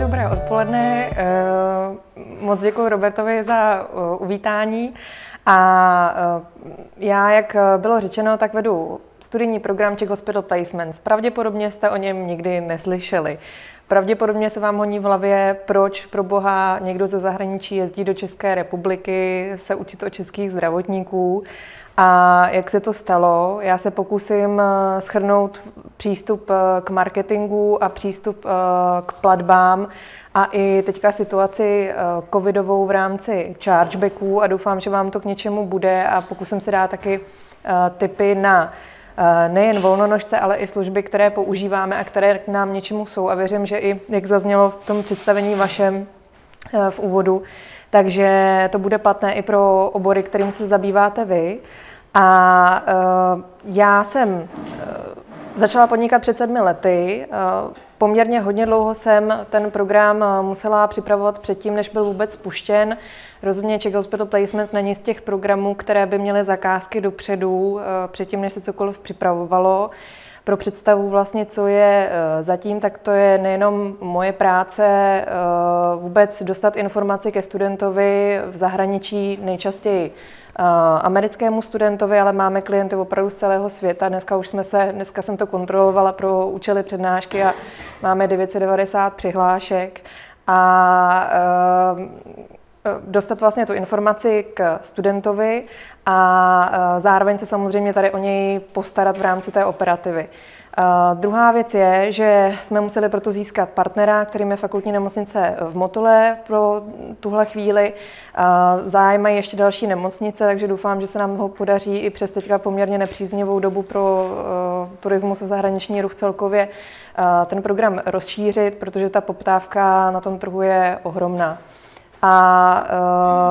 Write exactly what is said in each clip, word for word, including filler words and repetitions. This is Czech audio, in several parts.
Dobré odpoledne. Moc děkuji Robertovi za uvítání. A já, jak bylo řečeno, tak vedu studijní program Czech Hospital Placements. Pravděpodobně jste o něm nikdy neslyšeli. Pravděpodobně se vám honí v hlavě, proč pro boha někdo ze zahraničí jezdí do České republiky se učit o českých zdravotníků a jak se to stalo. Já se pokusím shrnout přístup k marketingu a přístup k platbám a i teďka situaci covidovou v rámci chargebacků a doufám, že vám to k něčemu bude a pokusím se dát taky tipy na nejen volnonožce, ale i služby, které používáme a které k nám něčemu jsou. A věřím, že i jak zaznělo v tom představení vašem v úvodu, takže to bude platné i pro obory, kterým se zabýváte vy. A já jsem začala podnikat před sedmi lety. Poměrně hodně dlouho jsem ten program musela připravovat předtím, než byl vůbec spuštěn. Rozhodně Czech Hospital Placements není z těch programů, které by měly zakázky dopředu, předtím, než se cokoliv připravovalo. Pro představu vlastně, co je zatím, tak to je nejenom moje práce vůbec dostat informaci ke studentovi v zahraničí, nejčastěji americkému studentovi, ale máme klienty opravdu z celého světa. Dneska už jsme se, dneska jsem to kontrolovala pro účely přednášky a máme devět set devadesát přihlášek. A dostat vlastně tu informaci k studentovi a zároveň se samozřejmě tady o něj postarat v rámci té operativy. Uh, druhá věc je, že jsme museli proto získat partnera, kterým je Fakultní nemocnice v Motole pro tuhle chvíli. Uh, Zajímají ještě další nemocnice, takže doufám, že se nám ho podaří i přes teďka poměrně nepříznivou dobu pro uh, turismus a zahraniční ruch celkově uh, ten program rozšířit, protože ta poptávka na tom trhu je ohromná. A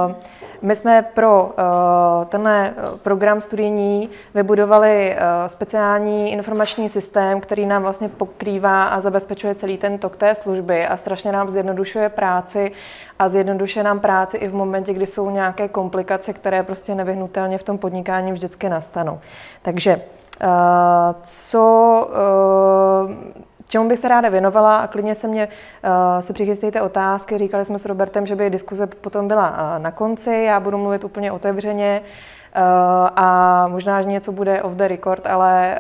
uh, my jsme pro uh, tenhle program studijní vybudovali uh, speciální informační systém, který nám vlastně pokrývá a zabezpečuje celý ten tok té služby a strašně nám zjednodušuje práci a zjednodušuje nám práci i v momentě, kdy jsou nějaké komplikace, které prostě nevyhnutelně v tom podnikání vždycky nastanou. Takže uh, co... Uh, čemu bych se ráda věnovala a klidně se mě uh, si přichystejte otázky. Říkali jsme s Robertem, že by diskuze potom byla uh, na konci. Já budu mluvit úplně otevřeně uh, a možná, že něco bude off the record, ale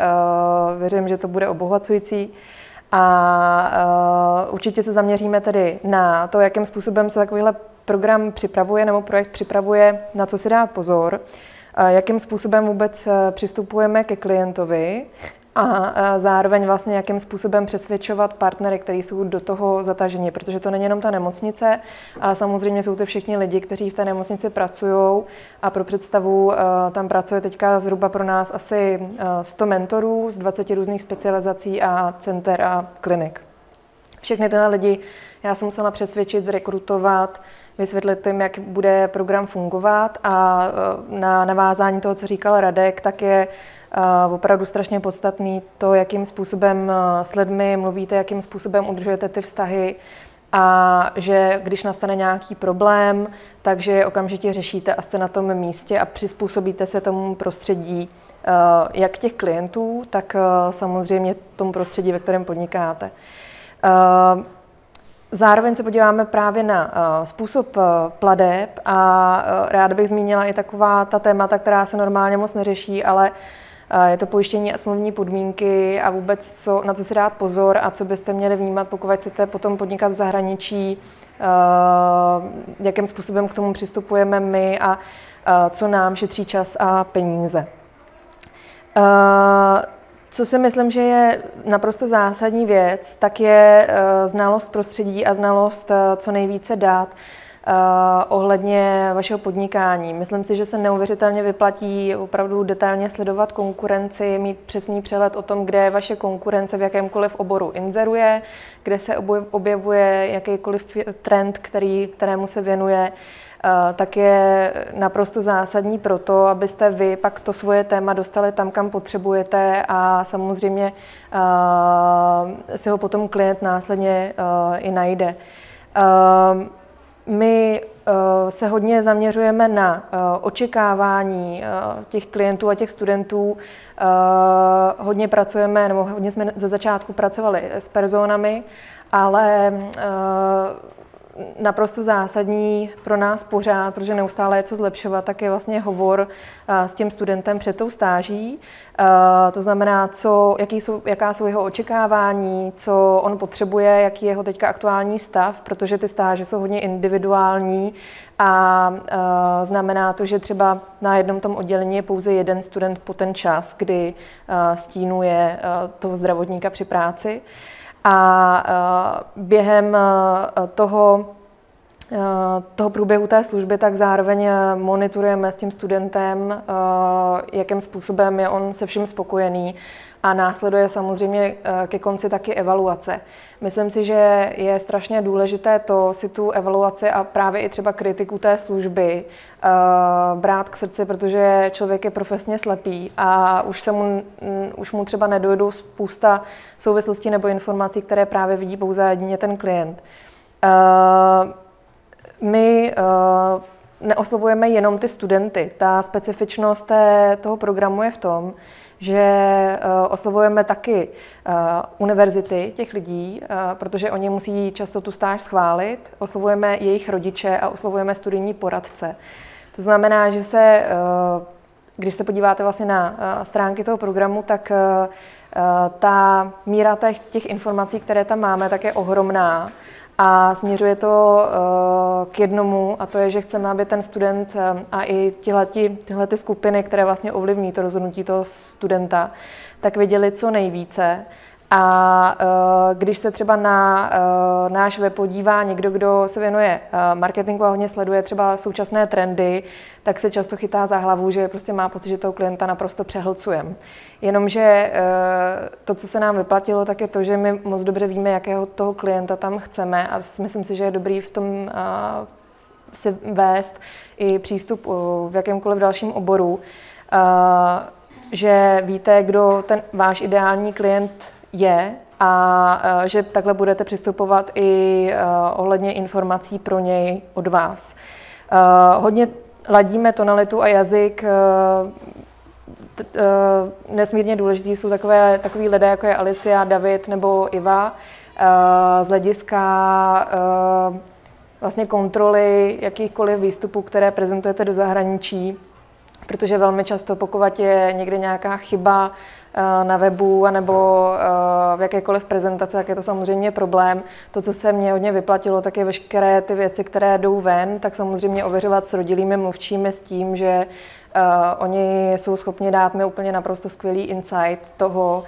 uh, věřím, že to bude obohacující. A uh, určitě se zaměříme tedy na to, jakým způsobem se takovýhle program připravuje nebo projekt připravuje, na co si dát pozor, uh, jakým způsobem vůbec uh, přistupujeme ke klientovi, a zároveň vlastně jakým způsobem přesvědčovat partnery, kteří jsou do toho zataženi, protože to není jenom ta nemocnice, ale samozřejmě jsou to všichni lidi, kteří v té nemocnici pracují a pro představu tam pracuje teďka zhruba pro nás asi sto mentorů z dvaceti různých specializací a center a klinik. Všechny tyhle lidi já jsem musela přesvědčit, zrekrutovat, vysvětlit tím, jak bude program fungovat a na navázání toho, co říkal Radek, tak je opravdu strašně podstatný to, jakým způsobem s lidmi mluvíte, jakým způsobem udržujete ty vztahy a že když nastane nějaký problém, takže okamžitě řešíte a jste na tom místě a přizpůsobíte se tomu prostředí jak těch klientů, tak samozřejmě tomu prostředí, ve kterém podnikáte. Zároveň se podíváme právě na způsob plateb a ráda bych zmínila i taková ta témata, která se normálně moc neřeší, ale je to pojištění a smluvní podmínky a vůbec co, na co si dát pozor a co byste měli vnímat, pokud chcete potom podnikat v zahraničí, jakým způsobem k tomu přistupujeme my a co nám šetří čas a peníze. Co si myslím, že je naprosto zásadní věc, tak je znalost prostředí a znalost co nejvíce dát ohledně vašeho podnikání. Myslím si, že se neuvěřitelně vyplatí opravdu detailně sledovat konkurenci, mít přesný přehled o tom, kde vaše konkurence v jakémkoliv oboru inzeruje, kde se objevuje jakýkoliv trend, který, kterému se věnuje. Tak je naprosto zásadní pro to, abyste vy pak to svoje téma dostali tam, kam potřebujete a samozřejmě si ho potom klient následně i najde. My se hodně zaměřujeme na očekávání těch klientů a těch studentů. Hodně pracujeme, nebo hodně jsme ze začátku pracovali s personami ale uh, naprosto zásadní pro nás pořád, protože neustále je co zlepšovat, tak je vlastně hovor uh, s tím studentem před tou stáží. Uh, to znamená, co, jaký jsou, jaká jsou jeho očekávání, co on potřebuje, jaký je jeho teďka aktuální stav, protože ty stáže jsou hodně individuální. A uh, znamená to, že třeba na jednom tom oddělení je pouze jeden student po ten čas, kdy uh, stínuje uh, toho zdravotníka při práci. A uh, během uh, toho, uh, toho průběhu té služby tak zároveň monitorujeme s tím studentem, uh, jakým způsobem je on se vším spokojený. A následuje samozřejmě ke konci taky evaluace. Myslím si, že je strašně důležité to si tu evaluaci a právě i třeba kritiku té služby uh, brát k srdci, protože člověk je profesně slepý a už, se mu, um, už mu třeba nedojdou spousta souvislostí nebo informací, které právě vidí pouze jedině ten klient. Uh, my uh, neoslovujeme jenom ty studenty. Ta specifičnost té, toho programu je v tom, že uh, oslovujeme taky uh, univerzity těch lidí, uh, protože oni musí často tu stáž schválit, oslovujeme jejich rodiče a oslovujeme studijní poradce. To znamená, že se, uh, když se podíváte vlastně na uh, stránky toho programu, tak uh, ta míra těch, těch informací, které tam máme, tak je ohromná. A směřuje to uh, k jednomu, a to je, že chceme, aby ten student uh, a i tihleti, tyhle ty skupiny, které vlastně ovlivní to rozhodnutí toho studenta, tak věděli co nejvíce. A uh, když se třeba na uh, náš web podívá někdo, kdo se věnuje uh, marketingu a hodně sleduje třeba současné trendy, tak se často chytá za hlavu, že prostě má pocit, že toho klienta naprosto přehlcujeme. Jenomže uh, to, co se nám vyplatilo, tak je to, že my moc dobře víme, jakého toho klienta tam chceme, a myslím si, že je dobrý v tom uh, si vést i přístup uh, v jakémkoliv dalším oboru, uh, že víte, kdo ten váš ideální klient je a že takhle budete přistupovat i ohledně informací pro něj od vás. Hodně ladíme tonalitu a jazyk. Nesmírně důležitý jsou takové, takový lidé, jako je Alicia, David nebo Iva, z hlediska vlastně kontroly jakýchkoliv výstupů, které prezentujete do zahraničí. Protože velmi často, pokud je někde nějaká chyba na webu nebo v jakékoliv prezentaci, tak je to samozřejmě problém. To, co se mně hodně vyplatilo, tak je veškeré ty věci, které jdou ven, tak samozřejmě ověřovat s rodilými mluvčími s tím, že oni jsou schopni dát mi úplně naprosto skvělý insight toho,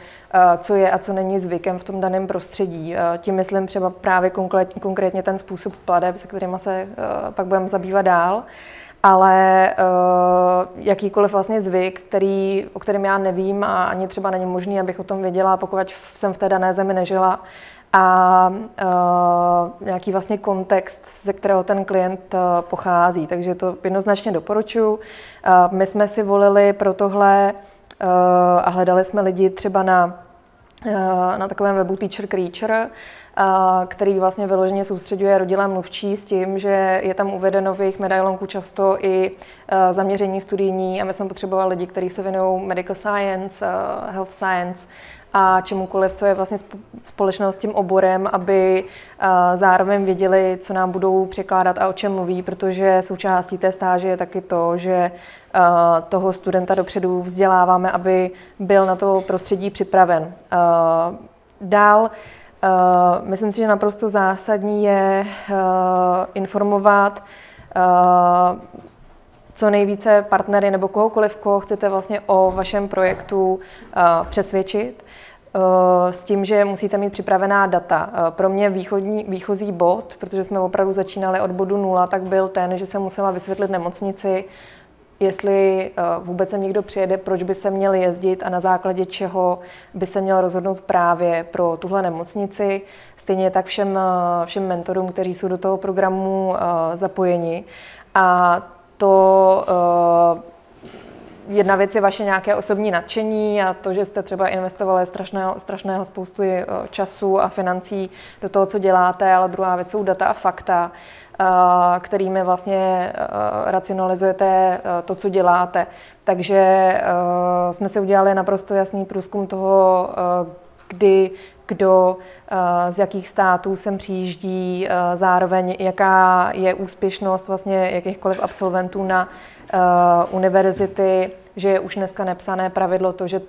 co je a co není zvykem v tom daném prostředí. Tím myslím třeba právě konkrétně ten způsob plateb, se kterýma se pak budeme zabývat dál. Ale uh, jakýkoliv vlastně zvyk, který, o kterém já nevím a ani třeba není možný, abych o tom věděla, pokud jsem v té dané zemi nežila, a uh, nějaký vlastně kontext, ze kterého ten klient uh, pochází. Takže to jednoznačně doporučuji. Uh, my jsme si volili pro tohle uh, a hledali jsme lidi třeba na, uh, na takovém webu Teacher Creature, který vlastně vyloženě soustředuje rodilé mluvčí s tím, že je tam uvedeno v jejich medailonku často i zaměření studijní, a my jsme potřebovali lidi, kteří se věnují medical science, health science a čemukoliv, co je vlastně společného s tím oborem, aby zároveň věděli, co nám budou překládat a o čem mluví, protože součástí té stáže je taky to, že toho studenta dopředu vzděláváme, aby byl na to prostředí připraven. Dál Uh, myslím si, že naprosto zásadní je uh, informovat uh, co nejvíce partnery nebo kohokoliv, koho chcete vlastně o vašem projektu uh, přesvědčit, uh, s tím, že musíte mít připravená data. Uh, pro mě východní, výchozí bod, protože jsme opravdu začínali od bodu nula, tak byl ten, že jsem musela vysvětlit nemocnici, jestli vůbec sem někdo přijede, proč by se měl jezdit a na základě čeho by se měl rozhodnout právě pro tuhle nemocnici. Stejně tak všem, všem mentorům, kteří jsou do toho programu zapojeni. A to jedna věc je vaše nějaké osobní nadšení a to, že jste třeba investovali strašného, strašného spoustu času a financí do toho, co děláte, ale druhá věc jsou data a fakta, kterými vlastně racionalizujete to, co děláte. Takže jsme si udělali naprosto jasný průzkum toho, kdy, kdo, z jakých států sem přijíždí, zároveň jaká je úspěšnost vlastně jakýchkoliv absolventů na univerzity, že je už dneska nepsané pravidlo to, že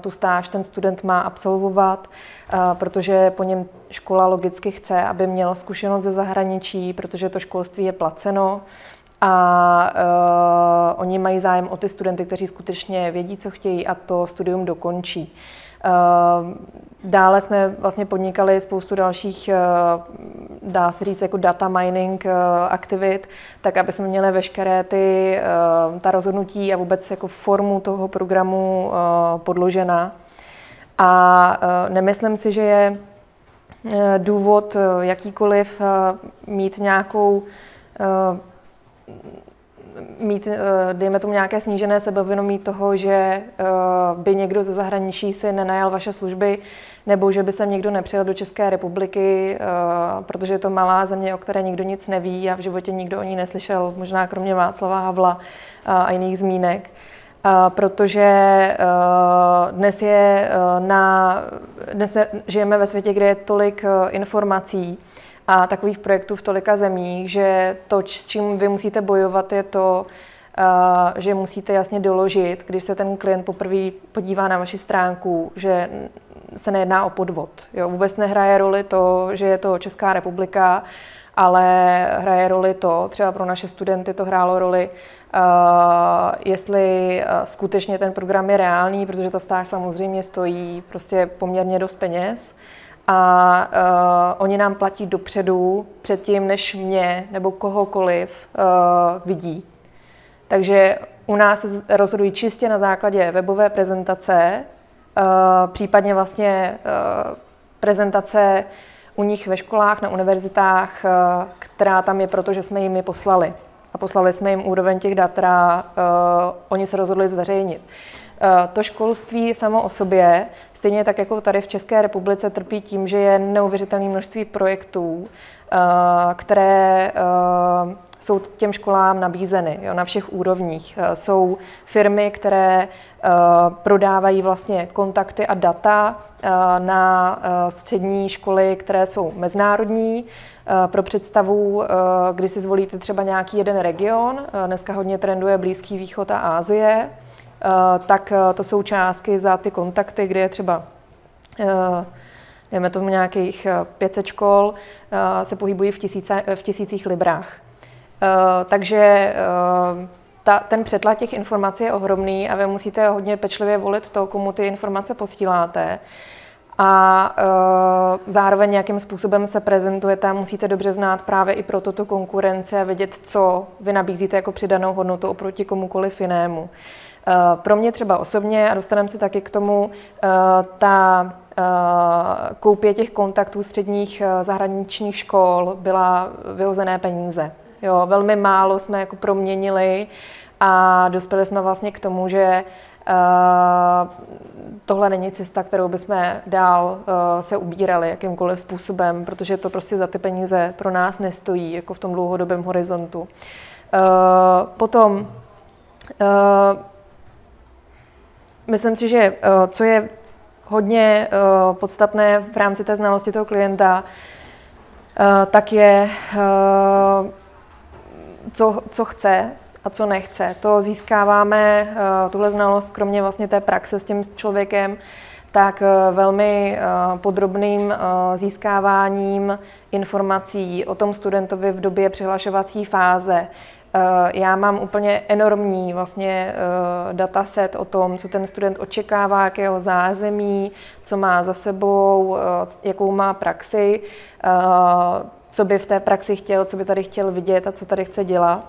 tu stáž ten student má absolvovat, protože po něm škola logicky chce, aby měl zkušenost ze zahraničí, protože to školství je placeno a uh, oni mají zájem o ty studenty, kteří skutečně vědí, co chtějí a to studium dokončí. Uh, dále jsme vlastně podnikali spoustu dalších, uh, dá se říct, jako data mining uh, aktivit, tak aby jsme měli veškeré ty, uh, ta rozhodnutí a vůbec jako formu toho programu uh, podložena. A uh, nemyslím si, že je uh, důvod uh, jakýkoliv uh, mít nějakou uh, mít, dejme tomu, nějaké snížené sebevědomí toho, že by někdo ze zahraničí si nenajal vaše služby, nebo že by sem někdo nepřijel do České republiky, protože je to malá země, o které nikdo nic neví a v životě nikdo o ní neslyšel, možná kromě Václava Havla a jiných zmínek. Protože dnes, je na, dnes žijeme ve světě, kde je tolik informací, a takových projektů v tolika zemích, že to, s čím vy musíte bojovat, je to, že musíte jasně doložit, když se ten klient poprvé podívá na vaši stránku, že se nejedná o podvod. Jo, vůbec nehraje roli to, že je to Česká republika, ale hraje roli to, třeba pro naše studenty to hrálo roli, jestli skutečně ten program je reálný, protože ta stáž samozřejmě stojí prostě poměrně dost peněz. A uh, oni nám platí dopředu, předtím, než mě nebo kohokoliv uh, vidí. Takže u nás se rozhodují čistě na základě webové prezentace, uh, případně vlastně uh, prezentace u nich ve školách, na univerzitách, uh, která tam je proto, že jsme jim ji poslali. A poslali jsme jim úroveň těch dat, která uh, oni se rozhodli zveřejnit. To školství samo o sobě, stejně tak jako tady v České republice, trpí tím, že je neuvěřitelné množství projektů, které jsou těm školám nabízeny, jo, na všech úrovních. Jsou firmy, které prodávají vlastně kontakty a data na střední školy, které jsou mezinárodní. Pro představu, když si zvolíte třeba nějaký jeden region, dneska hodně trenduje Blízký východ a Asie, tak to jsou částky za ty kontakty, kde je třeba, dejme tomu, nějakých pět set škol, se pohybují v, tisíce, v tisících librách. Takže ta, ten přetlak těch informací je ohromný a vy musíte hodně pečlivě volit to, komu ty informace posíláte. A e, zároveň nějakým způsobem se prezentujete a musíte dobře znát právě i proto tu konkurenci a vědět, co vy nabízíte jako přidanou hodnotu oproti komukoliv jinému. E, pro mě třeba osobně, a dostaneme se taky k tomu, e, ta e, koupě těch kontaktů středních e, zahraničních škol byla vyhozené peníze. Jo, velmi málo jsme jako proměnili a dospěli jsme vlastně k tomu, že Uh, tohle není cesta, kterou bychom dál uh, se ubírali jakýmkoliv způsobem, protože to prostě za ty peníze pro nás nestojí, jako v tom dlouhodobém horizontu. Uh, potom, uh, myslím si, že uh, co je hodně uh, podstatné v rámci té znalosti toho klienta, uh, tak je, uh, co, co chce a co nechce. To získáváme, uh, tuhle znalost, kromě vlastně té praxe s tím člověkem, tak uh, velmi uh, podrobným uh, získáváním informací o tom studentovi v době přihlašovací fáze. Uh, já mám úplně enormní vlastně uh, dataset o tom, co ten student očekává, jakého zázemí, co má za sebou, uh, jakou má praxi, uh, co by v té praxi chtěl, co by tady chtěl vidět a co tady chce dělat.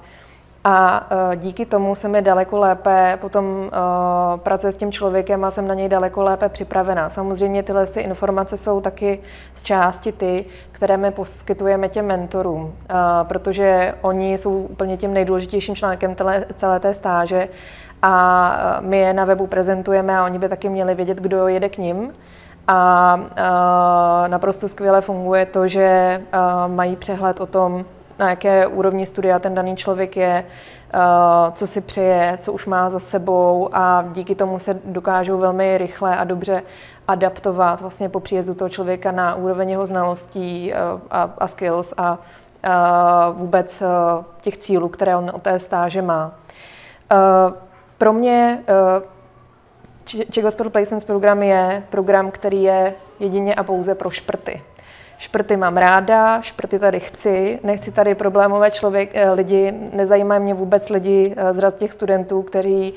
A díky tomu se mi daleko lépe potom uh, pracuje s tím člověkem a jsem na něj daleko lépe připravená. Samozřejmě tyhle ty informace jsou taky z části ty, které my poskytujeme těm mentorům, uh, protože oni jsou úplně tím nejdůležitějším článkem tele, celé té stáže a my je na webu prezentujeme a oni by taky měli vědět, kdo jede k nim. A uh, naprosto skvěle funguje to, že uh, mají přehled o tom, na jaké úrovni studia ten daný člověk je, co si přeje, co už má za sebou, a díky tomu se dokážou velmi rychle a dobře adaptovat vlastně po příjezdu toho člověka na úroveň jeho znalostí a, a skills a, a vůbec těch cílů, které on od té stáže má. Pro mě Czech Hospital Placements program je program, který je jedině a pouze pro šprty. Šprty mám ráda, šprty tady chci, nechci tady problémové člověk, lidi, nezajímají mě vůbec lidi z řad těch studentů, kteří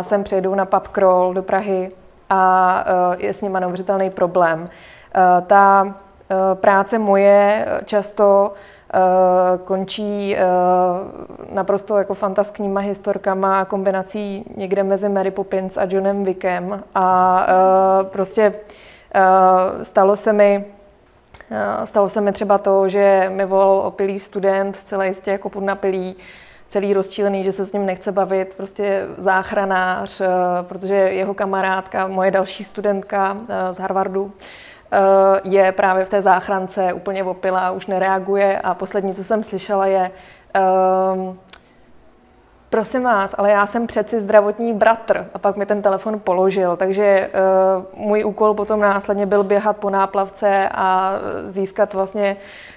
sem přejdou na pub crawl do Prahy a je s nimi neuvěřitelný problém. Ta práce moje často končí naprosto jako fantastickýma historkama a kombinací někde mezi Mary Poppins a Johnem Wickem. A prostě stalo se mi, stalo se mi třeba to, že mi volal opilý student, zcela jistě jako podnapilý, celý rozčílený, že se s ním nechce bavit, prostě záchranář, protože jeho kamarádka, moje další studentka z Harvardu, je právě v té záchrance úplně opilá, už nereaguje, a poslední, co jsem slyšela, je um, prosím vás, ale já jsem přeci zdravotní bratr, a pak mi ten telefon položil, takže uh, můj úkol potom následně byl běhat po náplavce a získat vlastně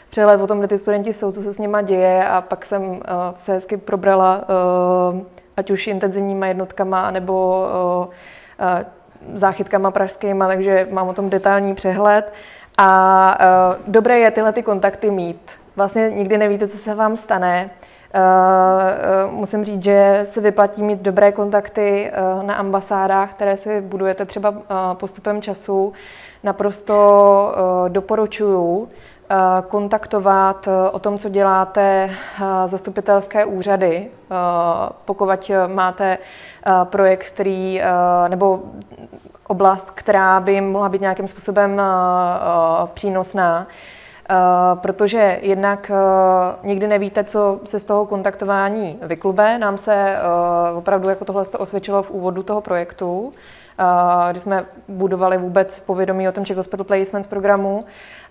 přehled o tom, kde ty studenti jsou, co se s nima děje, a pak jsem uh, se hezky probrala uh, ať už intenzivníma jednotkama, nebo uh, uh, záchytkama pražskýma, takže mám o tom detailní přehled. A uh, dobré je tyhle ty kontakty mít. Vlastně nikdy nevíte, co se vám stane. Uh, uh, musím říct, že se vyplatí mít dobré kontakty uh, na ambasádách, které si budujete třeba uh, postupem času. Naprosto uh, doporučuju uh, kontaktovat uh, o tom, co děláte, uh, zastupitelské úřady, uh, pokud máte uh, projekt, který, uh, nebo oblast, která by mohla být nějakým způsobem uh, uh, přínosná. Uh, protože jednak uh, nikdy nevíte, co se z toho kontaktování vyklube. Nám se uh, opravdu jako tohle se osvědčilo v úvodu toho projektu, uh, kdy jsme budovali vůbec povědomí o tom Czech Hospital Placements programu,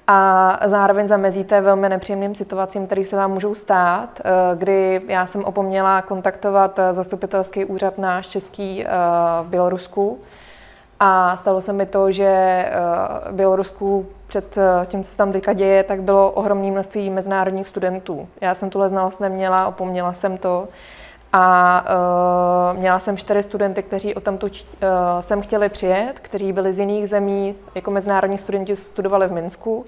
a zároveň zamezíte velmi nepříjemným situacím, které se vám můžou stát, uh, kdy já jsem opomněla kontaktovat zastupitelský úřad náš český uh, v Bělorusku. A stalo se mi to, že v Bělorusku před tím, co se tam teďka děje, tak bylo ohromné množství mezinárodních studentů. Já jsem tuhle znalost neměla, opomněla jsem to. A uh, měla jsem čtyři studenty, kteří odtamtud uh, sem chtěli přijet, kteří byli z jiných zemí, jako mezinárodní studenti studovali v Minsku.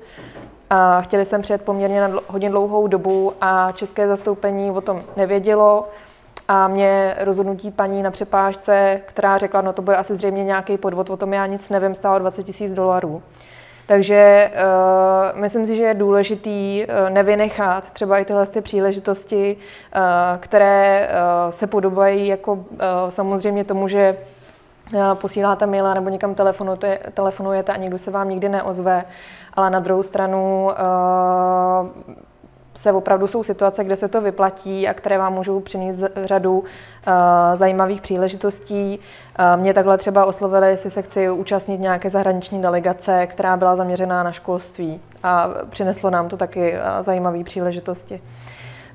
A chtěli sem přijet poměrně na dl- hodně dlouhou dobu a české zastoupení o tom nevědělo. A mě rozhodnutí paní na přepážce, která řekla, no to bude asi zřejmě nějaký podvod, o tom já nic nevím, stálo dvacet tisíc dolarů. Takže uh, myslím si, že je důležitý uh, nevynechat třeba i tyhle ty příležitosti, uh, které uh, se podobají jako uh, samozřejmě tomu, že uh, posíláte maila nebo někam telefonujete, telefonujete a nikdo se vám nikdy neozve, ale na druhou stranu uh, se opravdu jsou situace, kde se to vyplatí a které vám můžou přinést řadu uh, zajímavých příležitostí. Uh, mě takhle třeba oslovili, jestli se chci účastnit nějaké zahraniční delegace, která byla zaměřená na školství, a přineslo nám to taky uh, zajímavé příležitosti.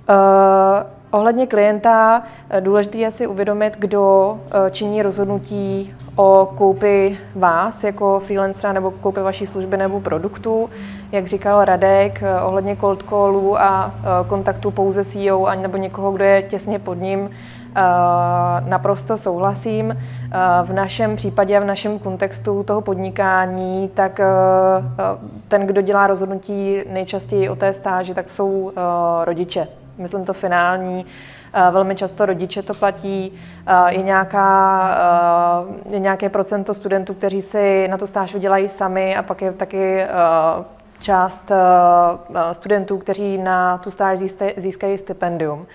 Uh, ohledně klienta důležité je si uvědomit, kdo uh, činí rozhodnutí o koupi vás jako freelancera nebo koupi vaší služby nebo produktu. Jak říkal Radek, uh, ohledně cold callů a uh, kontaktu pouze s C E O a nebo někoho, kdo je těsně pod ním, uh, naprosto souhlasím. Uh, v našem případě a v našem kontextu toho podnikání, tak uh, ten, kdo dělá rozhodnutí nejčastěji o té stáži, tak jsou uh, rodiče. Myslím to finální, velmi často rodiče to platí, je, nějaká, je nějaké procento studentů, kteří si na tu stáž vydělají sami, a pak je taky část studentů, kteří na tu stáž získají stipendium.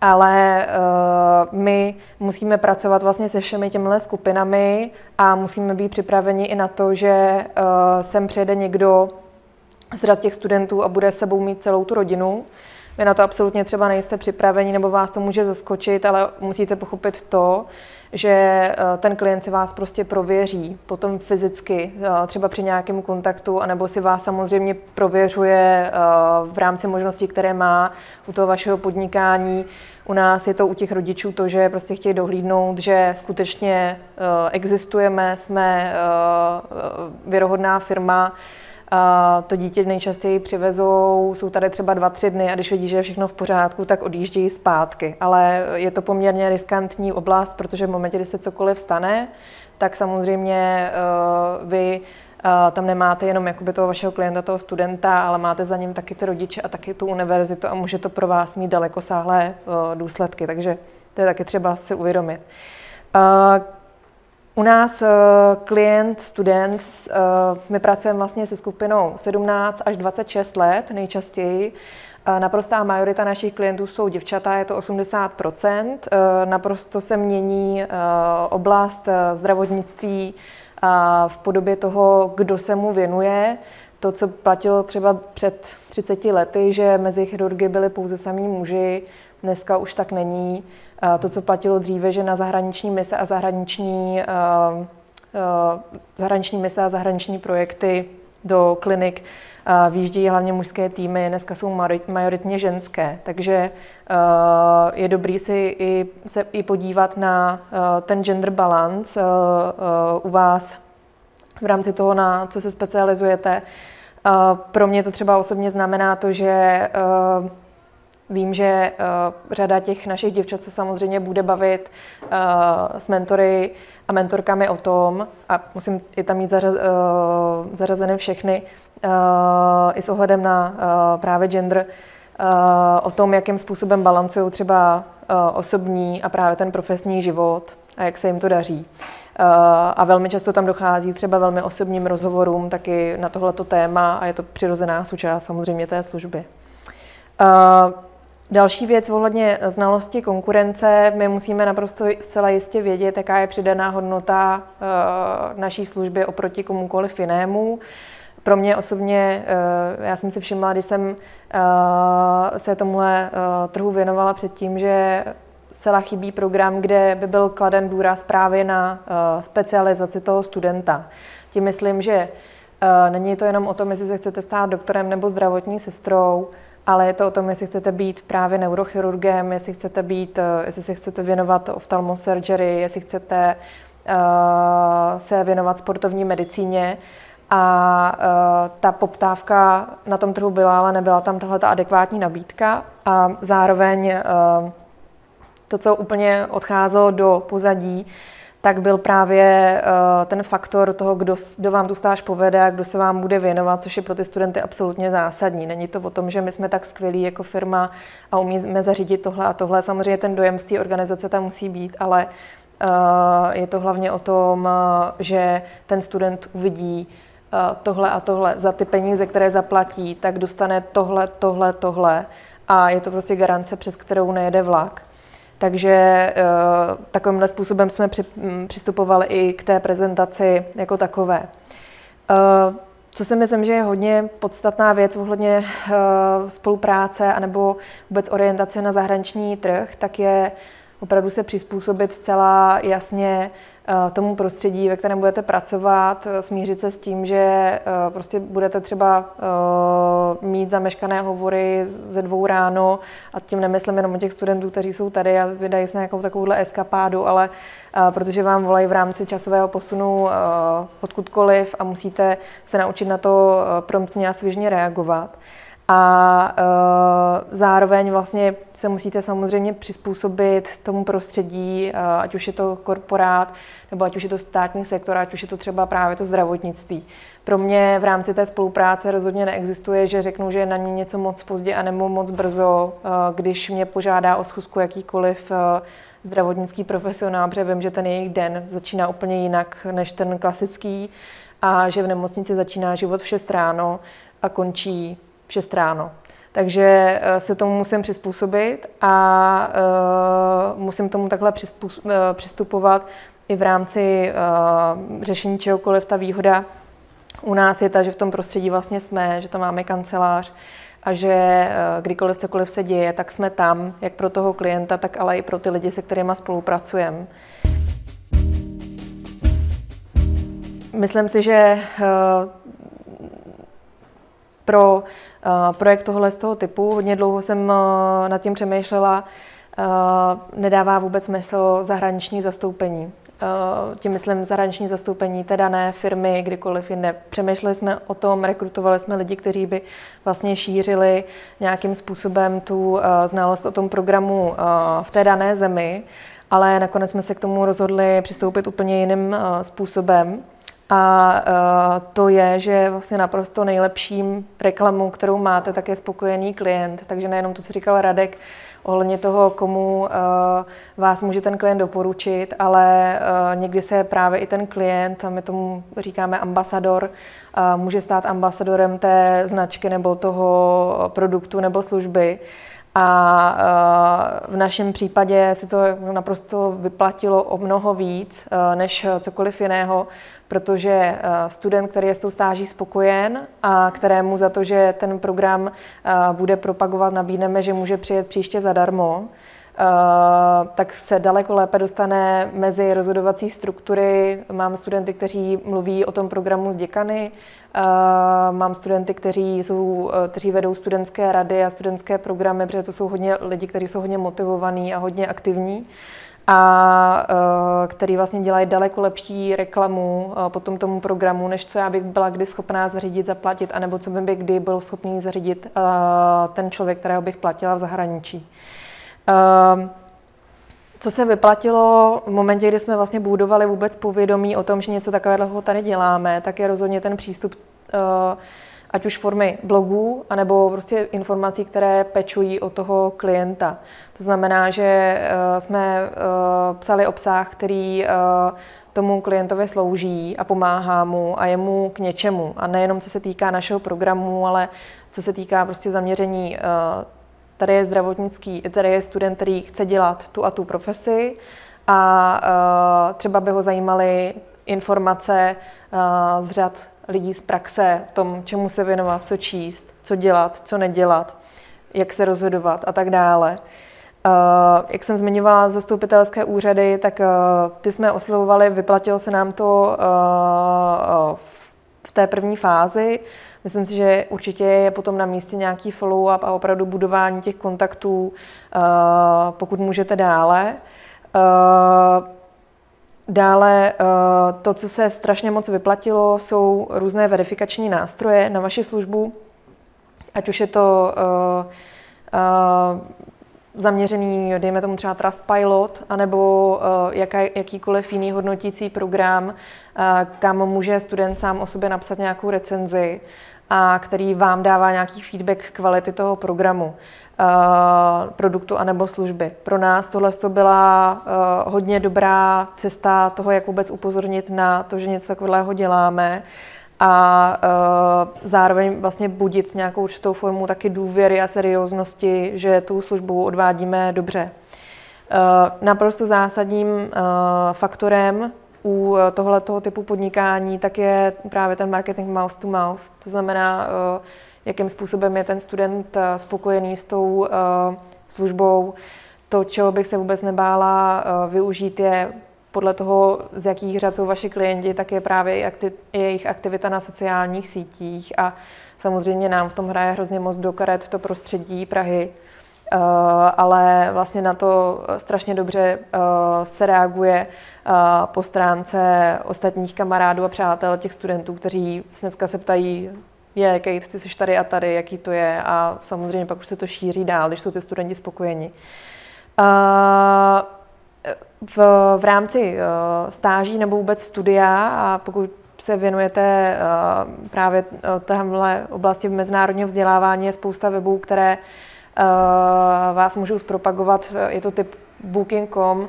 Ale uh, my musíme pracovat vlastně se všemi těmhle skupinami a musíme být připraveni i na to, že uh, sem přijede někdo z řad těch studentů a bude s sebou mít celou tu rodinu. vy na to absolutně třeba nejste připraveni nebo vás to může zaskočit, ale musíte pochopit to, že ten klient si vás prostě prověří potom fyzicky, třeba při nějakém kontaktu, anebo si vás samozřejmě prověřuje v rámci možností, které má u toho vašeho podnikání. U nás je to u těch rodičů to, že prostě chtějí dohlídnout, že skutečně existujeme, jsme věrohodná firma. A to dítě nejčastěji přivezou, jsou tady třeba dva, tři dny a když vidí, že je všechno v pořádku, tak odjíždějí zpátky. Ale je to poměrně riskantní oblast, protože v momentě, kdy se cokoliv stane, tak samozřejmě vy tam nemáte jenom jakoby toho vašeho klienta, toho studenta, ale máte za ním taky ty rodiče a taky tu univerzitu a může to pro vás mít dalekosáhlé důsledky, takže to je taky třeba si uvědomit. U nás klient, student, my pracujeme vlastně se skupinou sedmnáct až dvacet šest let nejčastěji. Naprostá majorita našich klientů jsou děvčata, je to osmdesát procent. Naprosto se mění oblast zdravotnictví v podobě toho, kdo se mu věnuje. To, co platilo třeba před třiceti lety, že mezi chirurgy byli pouze samí muži, dneska už tak není. To, co platilo dříve, že na zahraniční mise a zahraniční, uh, uh, zahraniční mise a zahraniční projekty do klinik uh, výjíždějí hlavně mužské týmy, dneska jsou majoritně ženské. Takže uh, je dobré si i, se i podívat na uh, ten gender balance uh, uh, u vás v rámci toho, na co se specializujete. Uh, pro mě to třeba osobně znamená to, že uh, vím, že uh, řada těch našich děvčat se samozřejmě bude bavit uh, s mentory a mentorkami o tom, a musím i tam mít zařaz, uh, zařazeny všechny, uh, i s ohledem na uh, právě gender, uh, o tom, jakým způsobem balancují třeba uh, osobní a právě ten profesní život a jak se jim to daří. Uh, a velmi často tam dochází třeba velmi osobním rozhovorům taky na tohleto téma a je to přirozená součást samozřejmě té služby. Uh, Další věc ohledně znalosti konkurence, my musíme naprosto zcela jistě vědět, jaká je přidaná hodnota naší služby oproti komukoliv jinému. Pro mě osobně, já jsem si všimla, když jsem se tomuhle trhu věnovala předtím, že zcela chybí program, kde by byl kladen důraz právě na specializaci toho studenta. Tím myslím, že není to jenom o tom, jestli se chcete stát doktorem nebo zdravotní sestrou, ale je to o tom, jestli chcete být právě neurochirurgem, jestli chcete být, jestli se chcete věnovat oftalmosurgery, jestli chcete uh, se věnovat sportovní medicíně. A uh, ta poptávka na tom trhu byla, ale nebyla tam tahle ta adekvátní nabídka. A zároveň uh, to, co úplně odcházelo do pozadí, tak byl právě uh, ten faktor toho, kdo, kdo vám tu stáž povede a kdo se vám bude věnovat, což je pro ty studenty absolutně zásadní. Není to o tom, že my jsme tak skvělí jako firma a umíme zařídit tohle a tohle. Samozřejmě ten dojem z té organizace tam musí být, ale uh, je to hlavně o tom, uh, že ten student uvidí uh, tohle a tohle. Za ty peníze, které zaplatí, tak dostane tohle, tohle, tohle. A je to prostě garance, přes kterou nejede vlak. Takže takovýmhle způsobem jsme přistupovali i k té prezentaci jako takové. Co si myslím, že je hodně podstatná věc ohledně spolupráce anebo vůbec orientace na zahraniční trh, tak je opravdu se přizpůsobit zcela jasně tomu prostředí, ve kterém budete pracovat, smířit se s tím, že prostě budete třeba mít zameškané hovory ze dvou ráno a tím nemyslím jenom o těch studentů, kteří jsou tady a vydají se nějakou takovouhle eskapádu, ale protože vám volají v rámci časového posunu odkudkoliv a musíte se naučit na to promptně a svižně reagovat. A e, zároveň vlastně se musíte samozřejmě přizpůsobit tomu prostředí, ať už je to korporát, nebo ať už je to státní sektor, ať už je to třeba právě to zdravotnictví. Pro mě v rámci té spolupráce rozhodně neexistuje, že řeknu, že je na mě něco moc pozdě a nebo moc brzo, když mě požádá o schůzku jakýkoliv zdravotnický profesionál, protože vím, že ten jejich den začíná úplně jinak než ten klasický a že v nemocnici začíná život v šest ráno a končí v šest ráno. Takže se tomu musím přizpůsobit a uh, musím tomu takhle přistupovat i v rámci uh, řešení čehokoliv. Ta výhoda u nás je ta, že v tom prostředí vlastně jsme, že tam máme kancelář, a že kdykoliv cokoliv se děje, tak jsme tam, jak pro toho klienta, tak ale i pro ty lidi, se kterými spolupracujeme. Myslím si, že pro projekt tohohle z toho typu, hodně dlouho jsem nad tím přemýšlela, nedává vůbec smysl zahraniční zastoupení. Tím myslím zahraniční zastoupení té dané firmy, kdykoliv jinde. Přemýšleli jsme o tom, rekrutovali jsme lidi, kteří by vlastně šířili nějakým způsobem tu znalost o tom programu v té dané zemi, ale nakonec jsme se k tomu rozhodli přistoupit úplně jiným způsobem. A to je, že vlastně naprosto nejlepším reklamou, kterou máte, tak je spokojený klient. Takže nejenom to, co říkal Radek, ohledně toho, komu vás může ten klient doporučit, ale někdy se právě i ten klient, a my tomu říkáme ambasador, může stát ambasadorem té značky nebo toho produktu nebo služby. A v našem případě se to naprosto vyplatilo o mnoho víc než cokoliv jiného, protože student, který je s tou stáží spokojen a kterému za to, že ten program bude propagovat, nabídneme, že může přijet příště zadarmo, tak se daleko lépe dostane mezi rozhodovací struktury. Mám studenty, kteří mluví o tom programu s děkany, mám studenty, kteří, jsou, kteří vedou studentské rady a studentské programy, protože to jsou hodně lidi, kteří jsou hodně motivovaní a hodně aktivní a který vlastně dělají daleko lepší reklamu potom tomu programu, než co já bych byla kdy schopná zařídit, zaplatit, anebo co by kdy byl schopný zařídit ten člověk, kterého bych platila v zahraničí. Co se vyplatilo v momentě, kdy jsme vlastně budovali vůbec povědomí o tom, že něco takového tady děláme, tak je rozhodně ten přístup, ať už formy blogů, anebo prostě informací, které pečují o toho klienta. To znamená, že jsme psali obsah, který tomu klientovi slouží a pomáhá mu a je mu k něčemu. A nejenom co se týká našeho programu, ale co se týká prostě zaměření. Tady je zdravotnický, tady je student, který chce dělat tu a tu profesi a třeba by ho zajímaly informace z řad lidí z praxe o tom, čemu se věnovat, co číst, co dělat, co nedělat, jak se rozhodovat a tak dále. Jak jsem zmiňovala zastupitelské úřady, tak ty jsme oslovovali, vyplatilo se nám to v té první fázi. Myslím si, že určitě je potom na místě nějaký follow-up a opravdu budování těch kontaktů, pokud můžete dále. Dále to, co se strašně moc vyplatilo, jsou různé verifikační nástroje na vaši službu, ať už je to zaměřený, dejme tomu třeba Trustpilot, anebo jakýkoliv jiný hodnotící program, kam může student sám o sobě napsat nějakou recenzi a který vám dává nějaký feedback kvality toho programu, produktu anebo služby. Pro nás tohle to byla hodně dobrá cesta toho, jak vůbec upozornit na to, že něco takového děláme a zároveň vlastně budit nějakou určitou formu taky důvěry a serióznosti, že tu službu odvádíme dobře. Naprosto zásadním faktorem u tohoto typu podnikání tak je právě ten marketing mouth to mouth. To znamená, jakým způsobem je ten student spokojený s tou službou. To, čeho bych se vůbec nebála využít, je podle toho, z jakých řad jsou vaši klienti, tak je právě jejich aktivita na sociálních sítích a samozřejmě nám v tom hraje hrozně moc do karet to prostředí Prahy, ale vlastně na to strašně dobře se reaguje po stránce ostatních kamarádů a přátel těch studentů, kteří dneska se ptají, je, Kate, ty jsi tady a tady, jaký to je a samozřejmě pak už se to šíří dál, když jsou ty studenti spokojeni. V, v rámci uh, stáží nebo vůbec studia, a pokud se věnujete uh, právě téhle oblasti mezinárodního vzdělávání, je spousta webů, které uh, vás můžou zpropagovat. Je to typ Booking tečka com. Uh,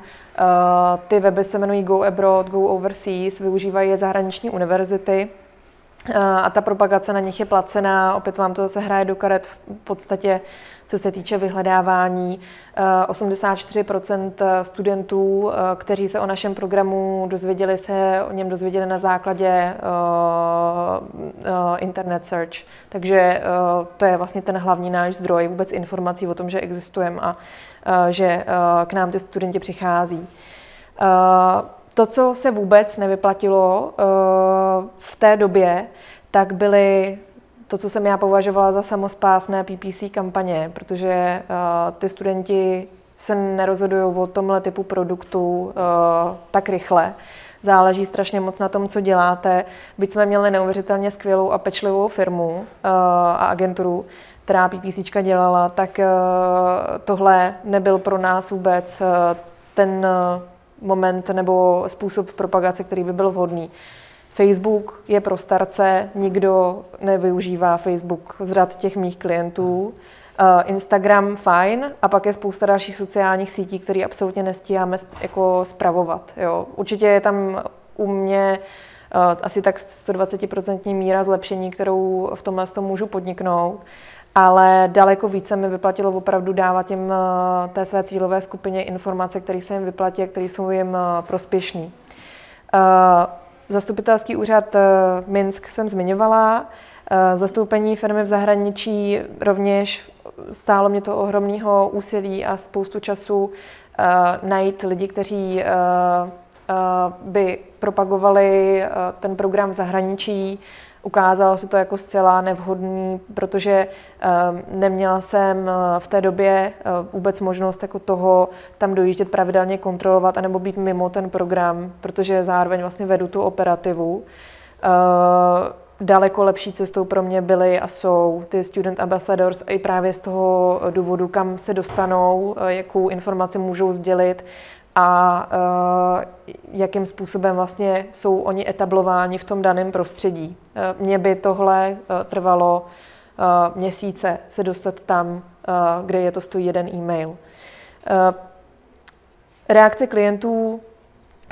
ty weby se jmenují Go Abroad, Go Overseas, využívají je zahraniční univerzity. a ta propagace na nich je placená. Opět vám to zase hraje do karet v podstatě, co se týče vyhledávání. osmdesát čtyři procent studentů, kteří se o našem programu dozvěděli, se o něm dozvěděli na základě internet search. Takže to je vlastně ten hlavní náš zdroj vůbec informací o tom, že existujeme a že k nám ty studenti přichází. To, co se vůbec nevyplatilo v té době, tak byly to, co jsem já považovala za samospásné P P C kampaně, protože ty studenti se nerozhodují o tomhle typu produktu tak rychle. Záleží strašně moc na tom, co děláte. Byť jsme měli neuvěřitelně skvělou a pečlivou firmu a agenturu, která PPCčka dělala, tak tohle nebyl pro nás vůbec ten moment nebo způsob propagace, který by byl vhodný. Facebook je pro starce, nikdo nevyužívá Facebook z řad těch mých klientů. Instagram fajn a pak je spousta dalších sociálních sítí, které absolutně nestíháme jako spravovat. Jo. Určitě je tam u mě asi tak sto dvacet procent míra zlepšení, kterou v tomhle tom můžu podniknout. Ale daleko více mi vyplatilo opravdu dávat těm té své cílové skupině informace, které se jim vyplatí a které jsou jim prospěšné. Zastupitelský úřad Minsk jsem zmiňovala. Zastoupení firmy v zahraničí rovněž stálo mě to ohromného úsilí a spoustu času najít lidi, kteří by propagovali ten program v zahraničí. Ukázalo se to jako zcela nevhodný, protože neměla jsem v té době vůbec možnost jako toho tam dojíždět pravidelně kontrolovat anebo být mimo ten program, protože zároveň vlastně vedu tu operativu. Daleko lepší cestou pro mě byly a jsou ty student ambassadors i právě z toho důvodu, kam se dostanou, jakou informaci můžou sdělit a uh, jakým způsobem vlastně jsou oni etablováni v tom daném prostředí. Uh, mně by tohle uh, trvalo uh, měsíce se dostat tam, uh, kde je to stojí jeden e-mail. Uh, reakce klientů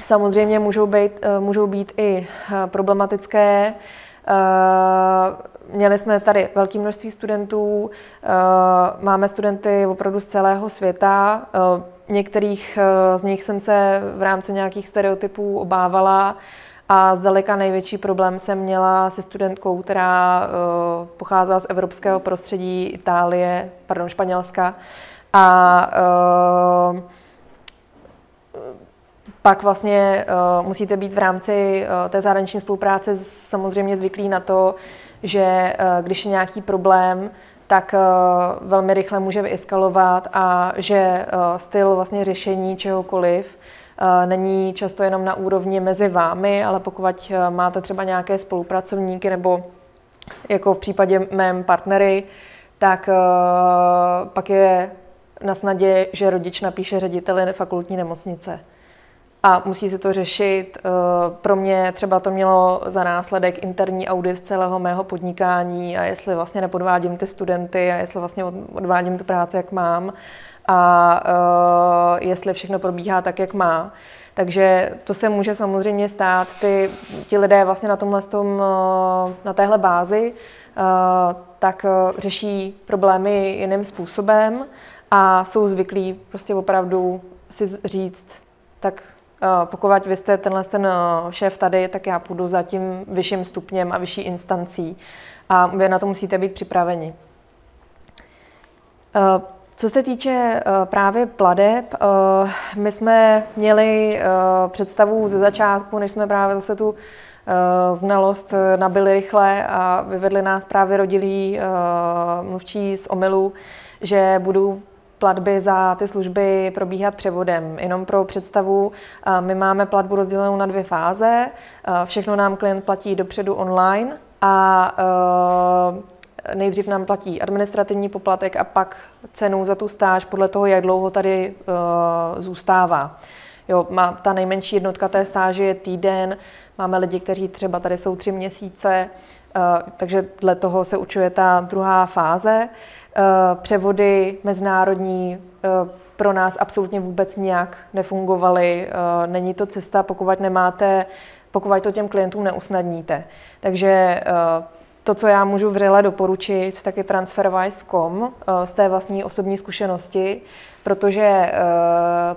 samozřejmě můžou být, uh, můžou být i uh, problematické. Uh, měli jsme tady velké množství studentů, uh, máme studenty opravdu z celého světa, uh, některých z nich jsem se v rámci nějakých stereotypů obávala a zdaleka největší problém jsem měla se studentkou, která pocházela z evropského prostředí Itálie, pardon, Španělska. A pak vlastně musíte být v rámci té zahraniční spolupráce samozřejmě zvyklí na to, že když je nějaký problém, tak uh, velmi rychle může vyeskalovat a že uh, styl vlastně řešení čehokoliv uh, není často jenom na úrovni mezi vámi, ale pokud uh, máte třeba nějaké spolupracovníky nebo jako v případě mém partnery, tak uh, pak je na snadě, že rodič napíše řediteli fakultní nemocnice. A musí se to řešit. Pro mě třeba to mělo za následek interní audit celého mého podnikání a jestli vlastně nepodvádím ty studenty a jestli vlastně odvádím tu práci, jak mám a jestli všechno probíhá tak, jak má. Takže to se může samozřejmě stát. Ty, ti lidé vlastně na tomhle, tom, na téhle bázi tak řeší problémy jiným způsobem a jsou zvyklí prostě opravdu si říct, tak pokud vy jste tenhle ten šéf tady, tak já půjdu za tím vyšším stupněm a vyšší instancí. A vy na to musíte být připraveni. Co se týče právě plateb, my jsme měli představu ze začátku, než jsme právě zase tu znalost nabili rychle a vyvedli nás právě rodilí mluvčí z omylu, že budou platby za ty služby probíhat převodem. Jenom pro představu, my máme platbu rozdělenou na dvě fáze. Všechno nám klient platí dopředu online a nejdřív nám platí administrativní poplatek a pak cenu za tu stáž podle toho, jak dlouho tady zůstává. Jo, má ta nejmenší jednotka té stáže je týden, máme lidi, kteří třeba tady jsou tři měsíce, takže dle toho se určuje ta druhá fáze. Převody mezinárodní pro nás absolutně vůbec nějak nefungovaly. Není to cesta, pokud nemáte pokud to těm klientům neusnadníte. Takže to, co já můžu vřele doporučit, tak je Transferwise tečka com z té vlastní osobní zkušenosti, protože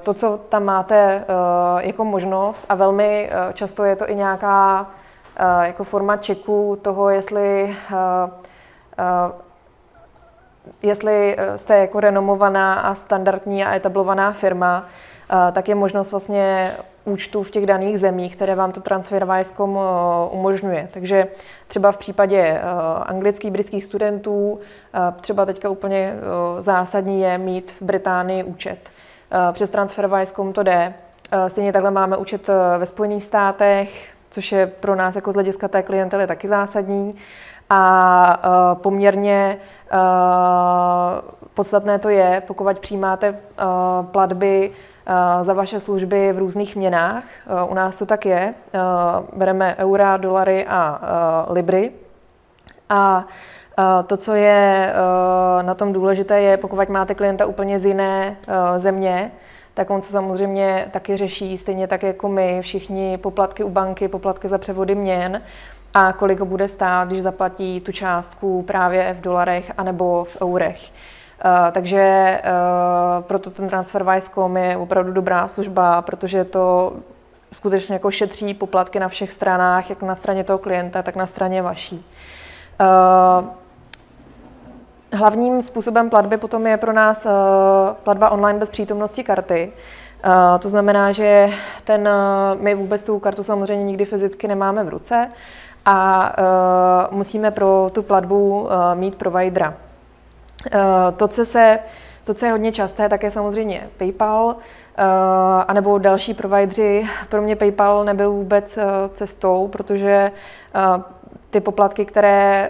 to, co tam máte jako možnost, a velmi často je to i nějaká jako forma checku toho, jestli jestli jste jako renomovaná a standardní a etablovaná firma, tak je možnost vlastně účtu v těch daných zemích, které vám to Transferwise tečka com umožňuje. Takže třeba v případě anglických, britských studentů, třeba teďka úplně zásadní je mít v Británii účet. Přes Transferwise tečka com to jde. Stejně takhle máme účet ve Spojených státech, což je pro nás jako z hlediska té klientely taky zásadní. A poměrně podstatné to je, pokud přijímáte platby za vaše služby v různých měnách. U nás to tak je. Bereme eura, dolary a libry. A to, co je na tom důležité, je, pokud máte klienta úplně z jiné země, tak on se samozřejmě taky řeší, stejně tak jako my, všichni poplatky u banky, poplatky za převody měn a kolik ho bude stát, když zaplatí tu částku právě v dolarech anebo v eurech. Uh, takže uh, proto ten Transferwise tečka com je opravdu dobrá služba, protože to skutečně jako šetří poplatky na všech stranách, jak na straně toho klienta, tak na straně vaší. Uh, Hlavním způsobem platby potom je pro nás platba online bez přítomnosti karty. To znamená, že ten, my vůbec tu kartu samozřejmě nikdy fyzicky nemáme v ruce a musíme pro tu platbu mít providera. To, co se, to, co je hodně časté, tak je samozřejmě PayPal anebo další provideri. Pro mě PayPal nebyl vůbec cestou, protože ty poplatky, které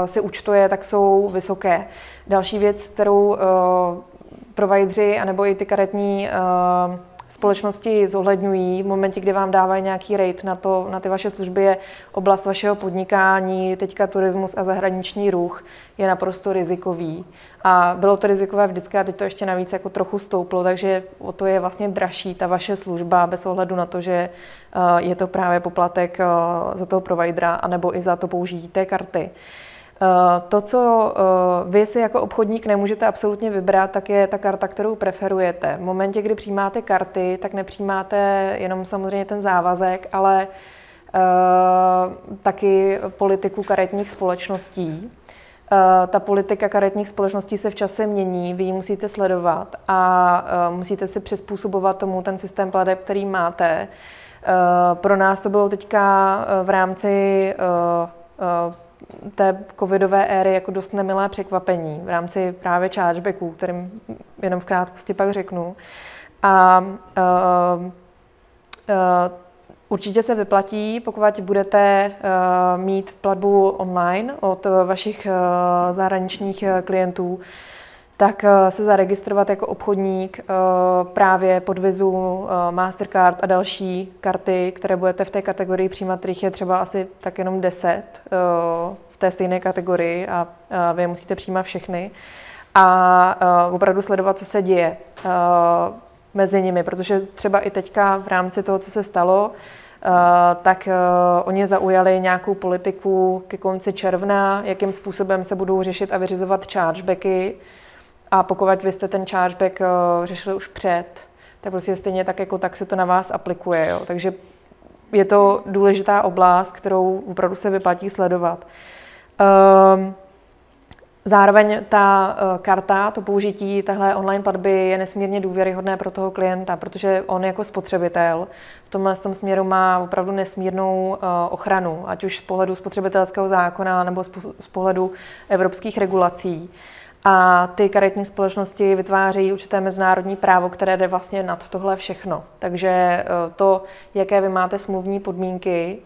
uh, si účtuje, tak jsou vysoké. Další věc, kterou uh, provideri anebo i ty karetní uh, společnosti zohledňují v momentě, kdy vám dávají nějaký rate na, to, na ty vaše služby, je oblast vašeho podnikání, teďka turismus a zahraniční ruch je naprosto rizikový. A bylo to rizikové vždycky a teď to ještě navíc jako trochu stouplo, takže o to je vlastně dražší ta vaše služba bez ohledu na to, že je to právě poplatek za toho providera anebo i za to použití té karty. To, co vy si jako obchodník nemůžete absolutně vybrat, tak je ta karta, kterou preferujete. V momentě, kdy přijímáte karty, tak nepřijímáte jenom samozřejmě ten závazek, ale taky politiku karetních společností. Ta politika karetních společností se v čase mění, vy ji musíte sledovat a musíte si přizpůsobovat tomu ten systém plateb, který máte. Pro nás to bylo teďka v rámci té covidové éry jako dost nemilé překvapení v rámci právě chargebacků, kterým jenom v krátkosti pak řeknu. A uh, uh, určitě se vyplatí, pokud budete uh, mít platbu online od vašich uh, zahraničních klientů, tak uh, se zaregistrovat jako obchodník uh, právě pod Vizu, uh, Mastercard a další karty, které budete v té kategorii přijímat, kterých je třeba asi tak jenom deset uh, v té stejné kategorii a uh, vy je musíte přijímat všechny a uh, opravdu sledovat, co se děje uh, mezi nimi, protože třeba i teďka v rámci toho, co se stalo, Uh, tak uh, oni zaujali nějakou politiku ke konci června, jakým způsobem se budou řešit a vyřizovat chargebacky. A pokud vy jste ten chargeback uh, řešili už před, tak prostě stejně tak jako tak se to na vás aplikuje. Jo. Takže je to důležitá oblast, kterou opravdu se vyplatí sledovat. Um, Zároveň ta karta, to použití tahle online platby je nesmírně důvěryhodné pro toho klienta, protože on jako spotřebitel v tomhle tom směru má opravdu nesmírnou ochranu, ať už z pohledu spotřebitelského zákona nebo z pohledu evropských regulací. A ty karetní společnosti vytvářejí určité mezinárodní právo, které jde vlastně nad tohle všechno. Takže to, jaké vy máte smluvní podmínky,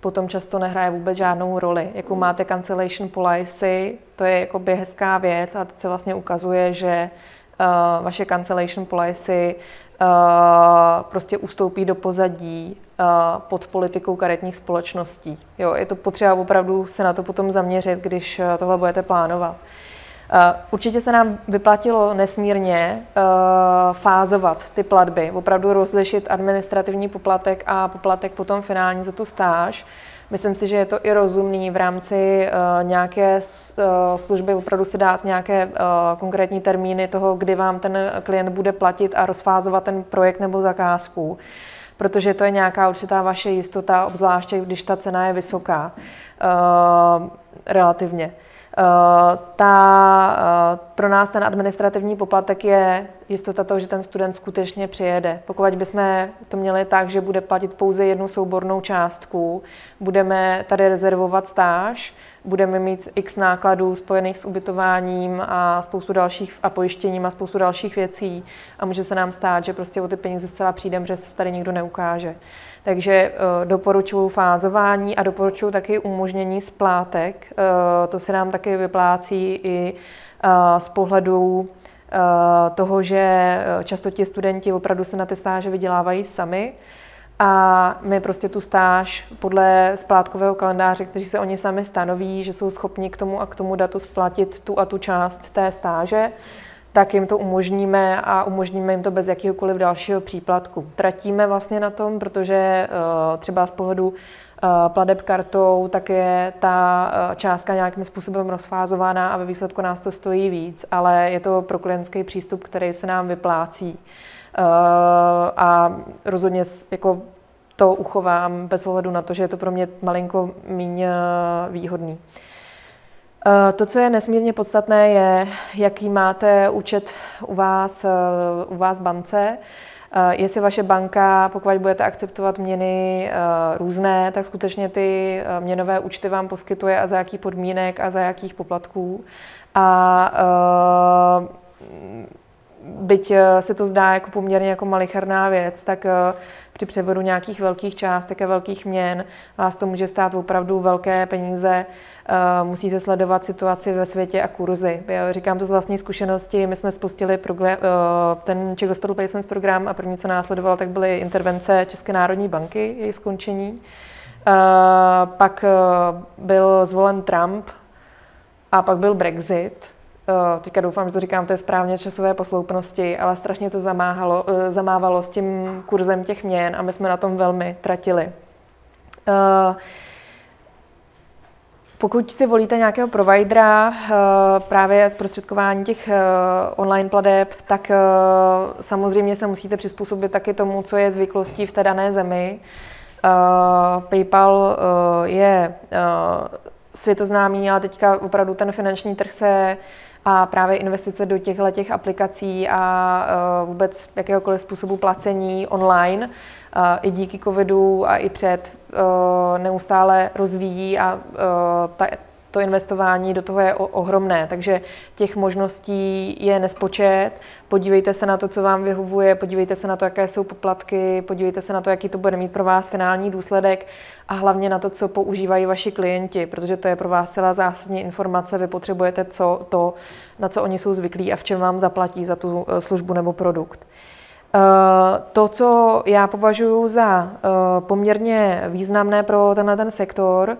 potom často nehraje vůbec žádnou roli. Jakou máte cancellation policy, to je jakoby hezká věc a teď se vlastně ukazuje, že uh, vaše cancellation policy uh, prostě ustoupí do pozadí uh, pod politikou karetních společností. Jo, je to potřeba opravdu se na to potom zaměřit, když tohle budete plánovat. Určitě se nám vyplatilo nesmírně fázovat ty platby, opravdu rozlišit administrativní poplatek a poplatek potom finální za tu stáž. Myslím si, že je to i rozumný v rámci uh, nějaké uh, služby opravdu si dát nějaké uh, konkrétní termíny toho, kdy vám ten klient bude platit a rozfázovat ten projekt nebo zakázku, protože to je nějaká určitá vaše jistota, obzvláště když ta cena je vysoká uh, relativně. Uh, ta, uh, pro nás ten administrativní poplatek je jistota toho, že ten student skutečně přijede. Pokud bychom to měli tak, že bude platit pouze jednu soubornou částku, budeme tady rezervovat stáž, budeme mít x nákladů spojených s ubytováním a spoustu dalších a pojištěním a spoustu dalších věcí a může se nám stát, že prostě o ty peníze zcela přijdeme, že se tady nikdo neukáže. Takže uh, doporučuji fázování a doporučuji taky umožnění splátek. Uh, to se nám taky vyplácí i uh, z pohledu uh, toho, že často ti studenti opravdu se na ty stáže vydělávají sami a my prostě tu stáž podle splátkového kalendáře, který se oni sami stanoví, že jsou schopni k tomu a k tomu datu splatit tu a tu část té stáže, tak jim to umožníme a umožníme jim to bez jakýhokoliv dalšího příplatku. Tratíme vlastně na tom, protože třeba z pohledu plateb kartou, tak je ta částka nějakým způsobem rozfázována a ve výsledku nás to stojí víc, ale je to pro klientský přístup, který se nám vyplácí. A rozhodně jako to uchovám bez ohledu na to, že je to pro mě malinko míň výhodný. To, co je nesmírně podstatné, je, jaký máte účet u vás, u vás bance. Jestli vaše banka, pokud budete akceptovat měny různé, tak skutečně ty měnové účty vám poskytuje a za jakých podmínek a za jakých poplatků. A byť se to zdá jako poměrně jako malicherná věc, tak při převodu nějakých velkých částek a velkých měn vás to může stát opravdu velké peníze. Musíte sledovat situaci ve světě a kurzy. Já říkám to z vlastní zkušenosti. My jsme spustili ten Czech Hospital Placements program a první, co následovalo, tak byly intervence České národní banky, její skončení. Pak byl zvolen Trump a pak byl Brexit. Teďka doufám, že to říkám, to je správně časové posloupnosti, ale strašně to zamáhalo, zamávalo s tím kurzem těch měn a my jsme na tom velmi tratili. Pokud si volíte nějakého providera právě zprostředkování těch online plateb, tak samozřejmě se musíte přizpůsobit taky tomu, co je zvyklostí v té dané zemi. PayPal je světoznámý, ale teďka opravdu ten finanční trh se a právě investice do těchto těch aplikací a vůbec jakéhokoliv způsobu placení online i díky covidu a i před neustále rozvíjí a to investování do toho je ohromné, takže těch možností je nespočet. Podívejte se na to, co vám vyhovuje, podívejte se na to, jaké jsou poplatky, podívejte se na to, jaký to bude mít pro vás finální důsledek a hlavně na to, co používají vaši klienti, protože to je pro vás celá zásadní informace. Vy potřebujete co, to, na co oni jsou zvyklí a v čem vám zaplatí za tu službu nebo produkt. To, co já považuji za poměrně významné pro tenhle ten sektor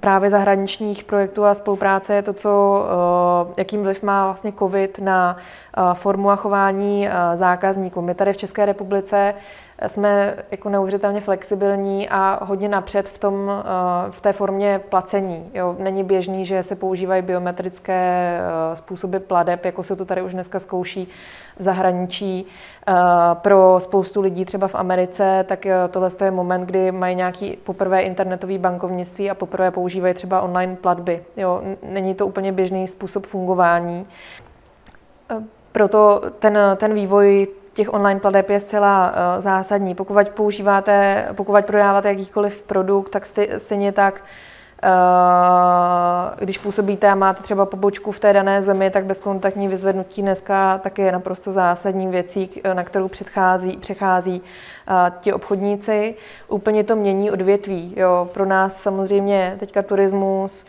právě zahraničních projektů a spolupráce, je to, co, jakým vliv má vlastně COVID na formu a chování zákazníků. My tady v České republice jsme jako neuvěřitelně flexibilní a hodně napřed v, tom, v té formě placení. Jo, není běžný, že se používají biometrické způsoby plateb, jako se to tady už dneska zkouší v zahraničí. Pro spoustu lidí třeba v Americe, tak tohle je moment, kdy mají nějaký poprvé internetové bankovnictví a poprvé používají třeba online platby. Jo, není to úplně běžný způsob fungování. Proto ten, ten vývoj těch online plateb je zcela uh, zásadní. Pokud používáte, pokud prodáváte jakýkoliv produkt, tak stejně tak, uh, když působíte a máte třeba pobočku v té dané zemi, tak bezkontaktní vyzvednutí dneska taky je naprosto zásadní věcí, na kterou předchází, přechází uh, ti obchodníci. Úplně to mění odvětví. Jo. Pro nás samozřejmě teďka turismus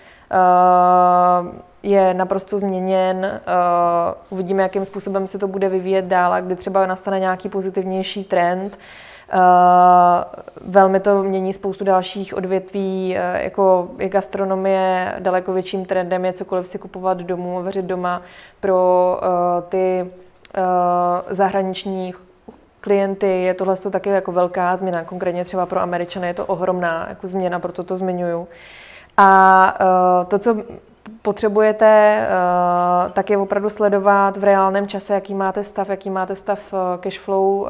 uh, je naprosto změněn, uvidíme, jakým způsobem se to bude vyvíjet dál a kdy třeba nastane nějaký pozitivnější trend. Velmi to mění spoustu dalších odvětví, jako je gastronomie, daleko větším trendem je cokoliv si kupovat domů, vařit doma pro ty zahraniční klienty. Je tohle to taky jako velká změna, konkrétně třeba pro Američany je to ohromná jako změna, proto to zmiňuju. A to, co potřebujete tak je opravdu sledovat v reálném čase, jaký máte stav, jaký máte stav cashflow,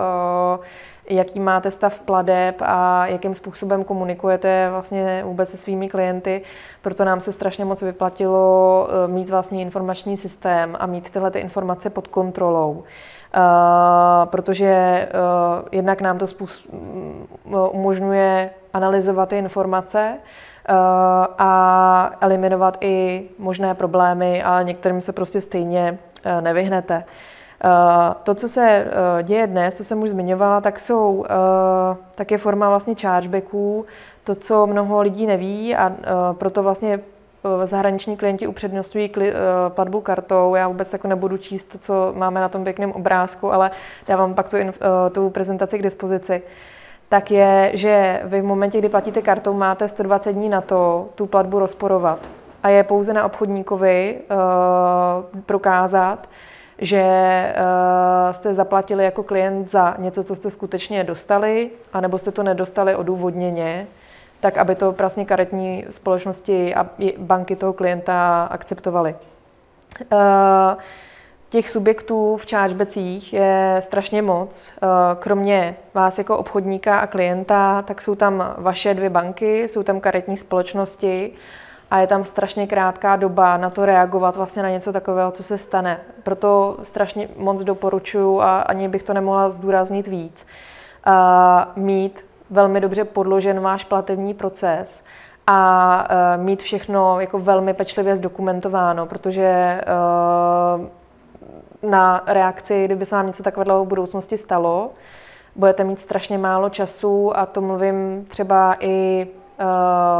jaký máte stav pladeb a jakým způsobem komunikujete vlastně vůbec se svými klienty. Proto nám se strašně moc vyplatilo mít vlastně informační systém a mít tyhle ty informace pod kontrolou. Protože jednak nám to umožňuje analyzovat ty informace, a eliminovat i možné problémy, ale některým se prostě stejně nevyhnete. To, co se děje dnes, co jsem už zmiňovala, tak, jsou, tak je forma vlastně chargebacků, to, co mnoho lidí neví a proto vlastně zahraniční klienti upřednostňují platbu kartou. Já vůbec jako nebudu číst to, co máme na tom pěkném obrázku, ale dávám pak tu, tu prezentaci k dispozici. Tak je, že vy v momentě, kdy platíte kartou, máte sto dvacet dní na to tu platbu rozporovat. A je pouze na obchodníkovi uh, prokázat, že uh, jste zaplatili jako klient za něco, co jste skutečně dostali, anebo jste to nedostali odůvodněně, tak aby to vlastně karetní společnosti a banky toho klienta akceptovaly. Uh, Těch subjektů v chargebacích je strašně moc. Kromě vás jako obchodníka a klienta, tak jsou tam vaše dvě banky, jsou tam karetní společnosti a je tam strašně krátká doba na to reagovat vlastně na něco takového, co se stane. Proto strašně moc doporučuji, a ani bych to nemohla zdůraznit víc, mít velmi dobře podložen váš platební proces a mít všechno jako velmi pečlivě zdokumentováno, protože na reakci, kdyby se vám něco takového v budoucnosti stalo, budete mít strašně málo času a to mluvím třeba i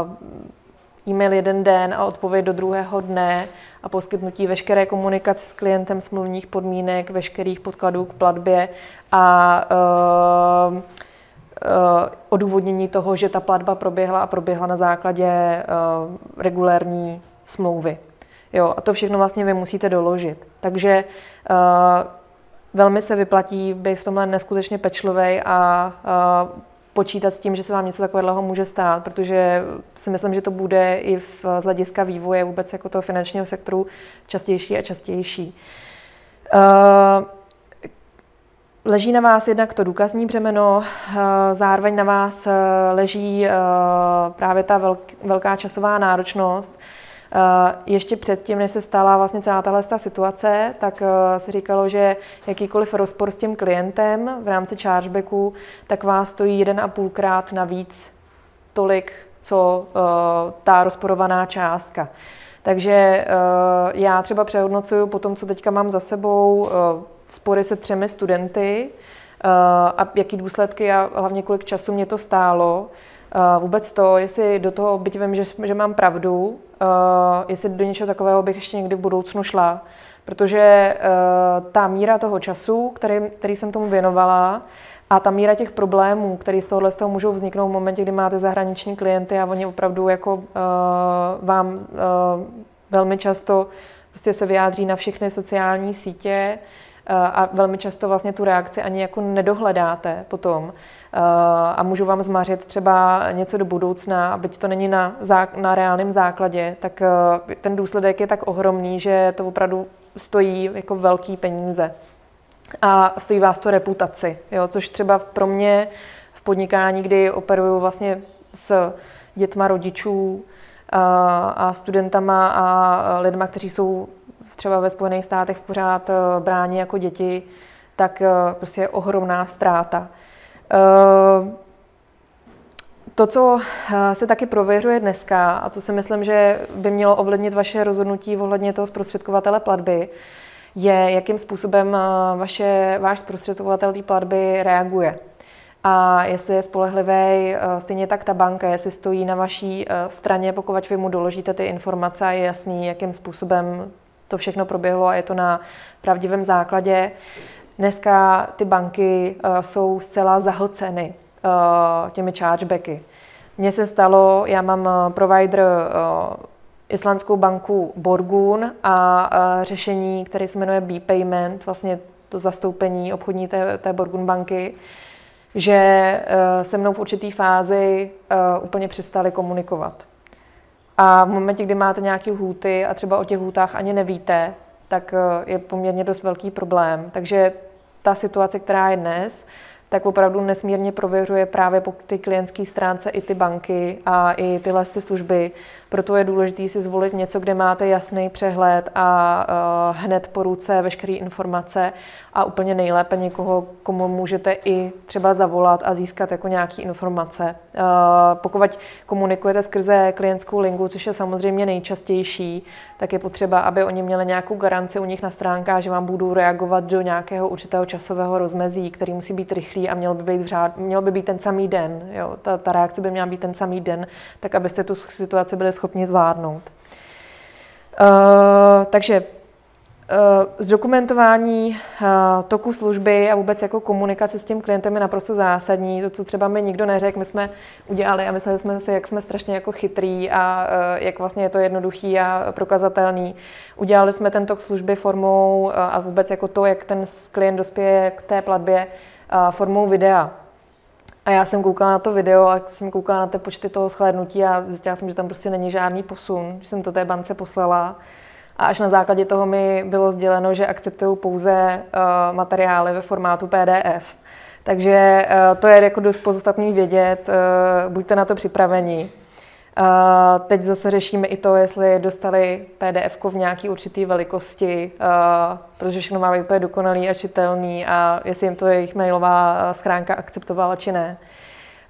uh, e-mail jeden den a odpověď do druhého dne a poskytnutí veškeré komunikace s klientem, smluvních podmínek, veškerých podkladů k platbě a uh, uh, odůvodnění toho, že ta platba proběhla a proběhla na základě uh, regulérní smlouvy. Jo, a to všechno vlastně vy musíte doložit. Takže uh, velmi se vyplatí být v tomhle neskutečně pečlivý a uh, počítat s tím, že se vám něco takového může stát, protože si myslím, že to bude i v, z hlediska vývoje vůbec jako toho finančního sektoru častější a častější. Uh, Leží na vás jednak to důkazní břemeno, zároveň na vás leží uh, právě ta velk, velká časová náročnost. Ještě předtím, než se stala vlastně celá tato situace, tak se říkalo, že jakýkoliv rozpor s tím klientem v rámci chargebacku, tak vás stojí jeden a půlkrát navíc tolik, co ta rozporovaná částka. Takže já třeba přehodnocuju po tom, co teďka mám za sebou, spory se třemi studenty a jaký důsledky a hlavně kolik času mě to stálo. Vůbec to, jestli do toho, byť vím, že, že mám pravdu, Uh, jestli do něčeho takového bych ještě někdy v budoucnu šla. Protože uh, ta míra toho času, který, který jsem tomu věnovala, a ta míra těch problémů, které z tohohle z toho můžou vzniknout v momentě, kdy máte zahraniční klienty a oni opravdu jako, uh, vám uh, velmi často prostě se vyjádří na všechny sociální sítě uh, a velmi často vlastně tu reakci ani jako nedohledáte potom. A můžu vám zmařit třeba něco do budoucna, byť to není na, zá, na reálném základě, tak ten důsledek je tak ohromný, že to opravdu stojí jako velký peníze. A stojí vás to reputaci, jo? Což třeba pro mě v podnikání, kdy operuju vlastně s dětma rodičů a, a studentama a lidma, kteří jsou třeba ve Spojených státech pořád bráni jako děti, tak prostě je ohromná ztráta. Uh, to, co se taky prověřuje dneska a co si myslím, že by mělo ovlivnit vaše rozhodnutí ohledně toho zprostředkovatele platby, je, jakým způsobem vaše, váš zprostředkovatel té platby reaguje. A jestli je spolehlivý, stejně tak ta banka, jestli stojí na vaší straně, pokud vy mu doložíte ty informace a je jasný, jakým způsobem to všechno proběhlo a je to na pravdivém základě. Dneska ty banky uh, jsou zcela zahlceny těmi chargebacky. Mně se stalo, já mám provider islandskou banku Borgun a řešení, které se jmenuje B-payment, vlastně to zastoupení obchodní té, té Borgun banky, že se mnou v určité fázi úplně přestali komunikovat. A v momentě, kdy máte nějaké lhůty a třeba o těch lhůtách ani nevíte, tak je poměrně dost velký problém. Takže ta situace, která je dnes, tak opravdu nesmírně prověřuje právě po ty klientské stránce i ty banky a i tyhle ty služby. Proto je důležité si zvolit něco, kde máte jasný přehled a uh, hned po ruce veškeré informace a úplně nejlépe někoho, komu můžete i třeba zavolat a získat jako nějaké informace. Uh, pokud komunikujete skrze klientskou linku, což je samozřejmě nejčastější, tak je potřeba, aby oni měli nějakou garanci u nich na stránkách, že vám budou reagovat do nějakého určitého časového rozmezí, který musí být rychlý a měl by být, v řád, měl by být ten samý den. Jo. Ta, ta reakce by měla být ten samý den, tak abyste tu situaci byli schopni zvládnout. Uh, takže uh, zdokumentování uh, toku služby a vůbec jako komunikace s tím klientem je naprosto zásadní. To, co třeba mi nikdo neřekl, my jsme udělali a mysleli jsme si, jak jsme strašně jako chytrý a uh, jak vlastně je to jednoduchý a prokazatelný. Udělali jsme ten tok služby formou uh, a vůbec jako to, jak ten klient dospěje k té platbě, formou videa. A já jsem koukala na to video a jsem koukala na ty počty toho shlédnutí a zjistila jsem, že tam prostě není žádný posun, že jsem to té bance poslala. A až na základě toho mi bylo sděleno, že akceptují pouze uh, materiály ve formátu P D F. Takže uh, to je jako dost podstatný vědět, uh, buďte na to připraveni. Uh, teď zase řešíme i to, jestli dostali P D F ko v nějaké určité velikosti, uh, protože všechno má být úplně dokonalý a čitelný a jestli jim to jejich mailová schránka akceptovala či ne.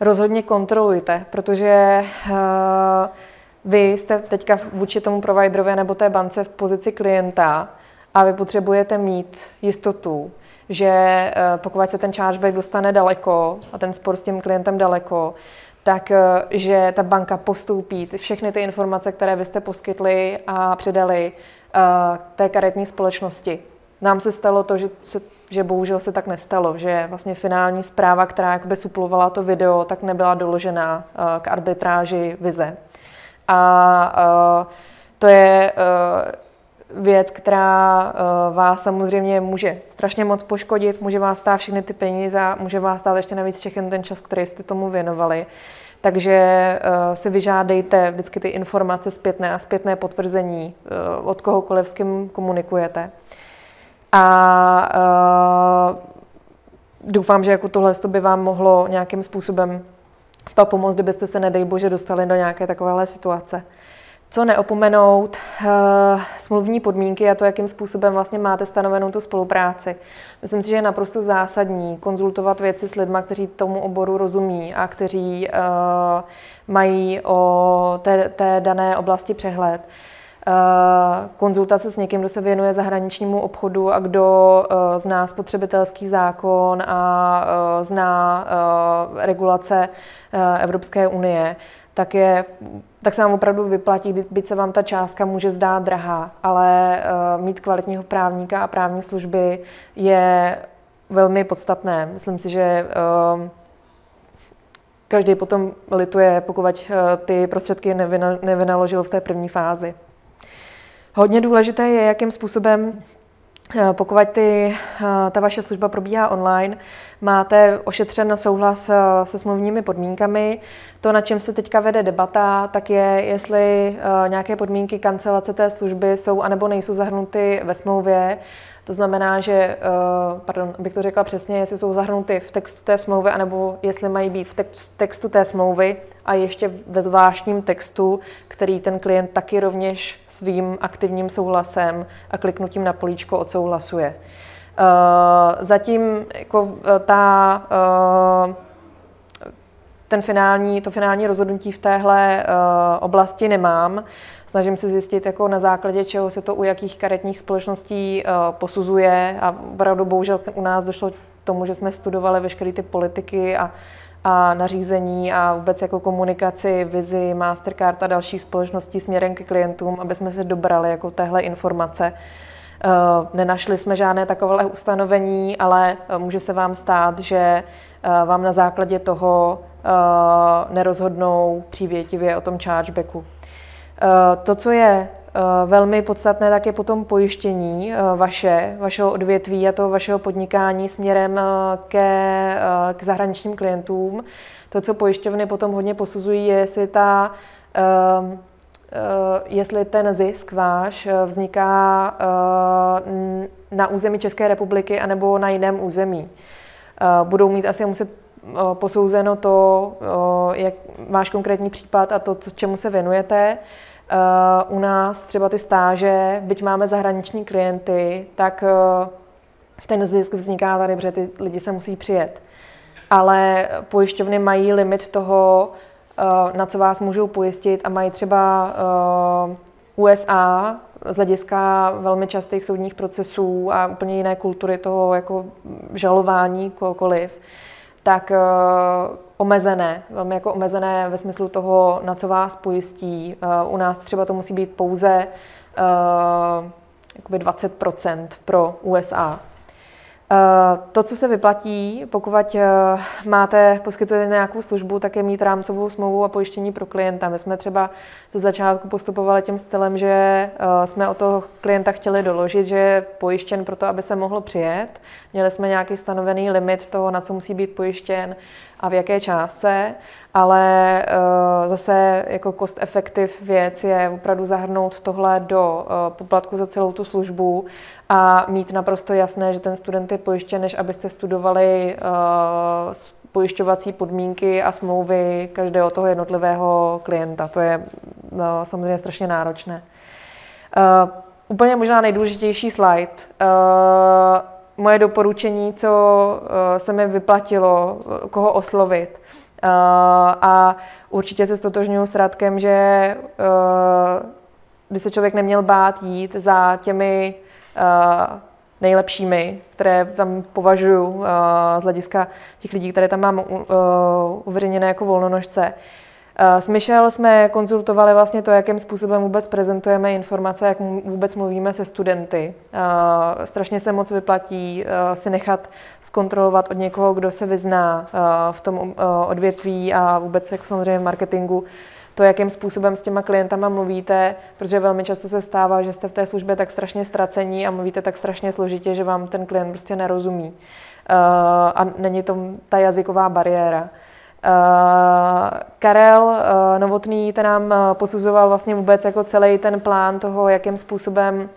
Rozhodně kontrolujte, protože uh, vy jste teďka vůči tomu providerovi nebo té bance v pozici klienta a vy potřebujete mít jistotu, že uh, pokud se ten chargeback dostane daleko a ten spor s tím klientem daleko, takže ta banka postoupí všechny ty informace, které vy jste poskytli a předali té karetní společnosti. Nám se stalo to, že, se, že bohužel se tak nestalo, že vlastně finální zpráva, která jakoby suplovala to video, tak nebyla doložená k arbitráži vize. A to je věc, která vás samozřejmě může strašně moc poškodit, může vás stát všechny ty peníze a může vás stát ještě navíc všechen ten čas, který jste tomu věnovali. Takže si vyžádejte vždycky ty informace zpětné a zpětné potvrzení od kohokoliv, s kým komunikujete. A doufám, že jako tohle by vám mohlo nějakým způsobem pomoct, kdybyste se, nedej bože, dostali do nějaké takovéhle situace. Co neopomenout, uh, smluvní podmínky a to, jakým způsobem vlastně máte stanovenou tu spolupráci. Myslím si, že je naprosto zásadní konzultovat věci s lidmi, kteří tomu oboru rozumí a kteří uh, mají o té, té dané oblasti přehled. Uh, konzultace s někým, kdo se věnuje zahraničnímu obchodu a kdo uh, zná spotřebitelský zákon a uh, zná uh, regulace uh, Evropské unie. Tak, je, tak se vám opravdu vyplatí, byť se vám ta částka může zdát drahá, ale uh, mít kvalitního právníka a právní služby je velmi podstatné. Myslím si, že uh, každý potom lituje, pokud uh, ty prostředky nevina, nevynaložil v té první fázi. Hodně důležité je, jakým způsobem, pokud ty, ta vaše služba probíhá online, máte ošetřen souhlas se smluvními podmínkami. To, na čem se teďka vede debata, tak je, jestli nějaké podmínky kancelace té služby jsou anebo nejsou zahrnuty ve smlouvě. To znamená, že, pardon, abych to řekla přesně, jestli jsou zahrnuty v textu té smlouvy, anebo jestli mají být v textu té smlouvy a ještě ve zvláštním textu, který ten klient taky rovněž svým aktivním souhlasem a kliknutím na políčko odsouhlasuje. Zatím jako ta, ten finální, to finální rozhodnutí v téhle oblasti nemám. Snažím se zjistit, jako na základě čeho se to u jakých karetních společností uh, posuzuje. A opravdu bohužel u nás došlo k tomu, že jsme studovali veškeré ty politiky a, a nařízení a vůbec jako komunikaci, vizi, Mastercard a dalších společností směrem ke klientům, aby jsme se dobrali jako téhle informace. Nenašli jsme žádné takové ustanovení, ale může se vám stát, že vám na základě toho nerozhodnou přívětivě o tom chargebacku. To, co je velmi podstatné, tak je potom pojištění vaše, vašeho odvětví a toho vašeho podnikání směrem ke, k zahraničním klientům. To, co pojišťovny potom hodně posuzují, je, jestli ta Uh, jestli ten zisk váš vzniká uh, na území České republiky anebo na jiném území. Uh, budou mít asi muset uh, posouzeno to, uh, jak váš konkrétní případ a to, co, čemu se věnujete. Uh, u nás třeba ty stáže, byť máme zahraniční klienty, tak uh, ten zisk vzniká tady, protože ty lidi se musí přijet. Ale pojišťovny mají limit toho, na co vás můžou pojistit a mají třeba U S A z hlediska velmi častých soudních procesů a úplně jiné kultury toho jako žalování kohokoliv, tak omezené, velmi jako omezené ve smyslu toho, na co vás pojistí. U nás třeba to musí být pouze jakoby dvacet procent pro U S A. To, co se vyplatí, pokud máte, poskytujete nějakou službu, tak je mít rámcovou smlouvu a pojištění pro klienta. My jsme třeba ze začátku postupovali tím stylem, že jsme o toho klienta chtěli doložit, že je pojištěn pro to, aby se mohl přijet. Měli jsme nějaký stanovený limit toho, na co musí být pojištěn a v jaké částce, ale zase jako cost effective věc je opravdu zahrnout tohle do poplatku za celou tu službu a mít naprosto jasné, že ten student je pojištěn, než abyste studovali pojišťovací podmínky a smlouvy každého toho jednotlivého klienta. To je samozřejmě strašně náročné. Úplně možná nejdůležitější slide. Moje doporučení, co se mi vyplatilo, koho oslovit. A určitě se ztotožňuji s Radkem, že by se člověk neměl bát jít za těmi nejlepšími, které tam považuji z hlediska těch lidí, které tam mám uveřejněné jako volnonožce. S Michelle jsme konzultovali vlastně to, jakým způsobem vůbec prezentujeme informace, jak vůbec mluvíme se studenty. Strašně se moc vyplatí si nechat zkontrolovat od někoho, kdo se vyzná v tom odvětví a vůbec jako samozřejmě marketingu, to, jakým způsobem s těma klientama mluvíte, protože velmi často se stává, že jste v té službě tak strašně ztracení a mluvíte tak strašně složitě, že vám ten klient prostě nerozumí. A není to ta jazyková bariéra. Uh, Karel uh, Novotný, ten nám uh, posuzoval vlastně vůbec jako celý ten plán toho, jakým způsobem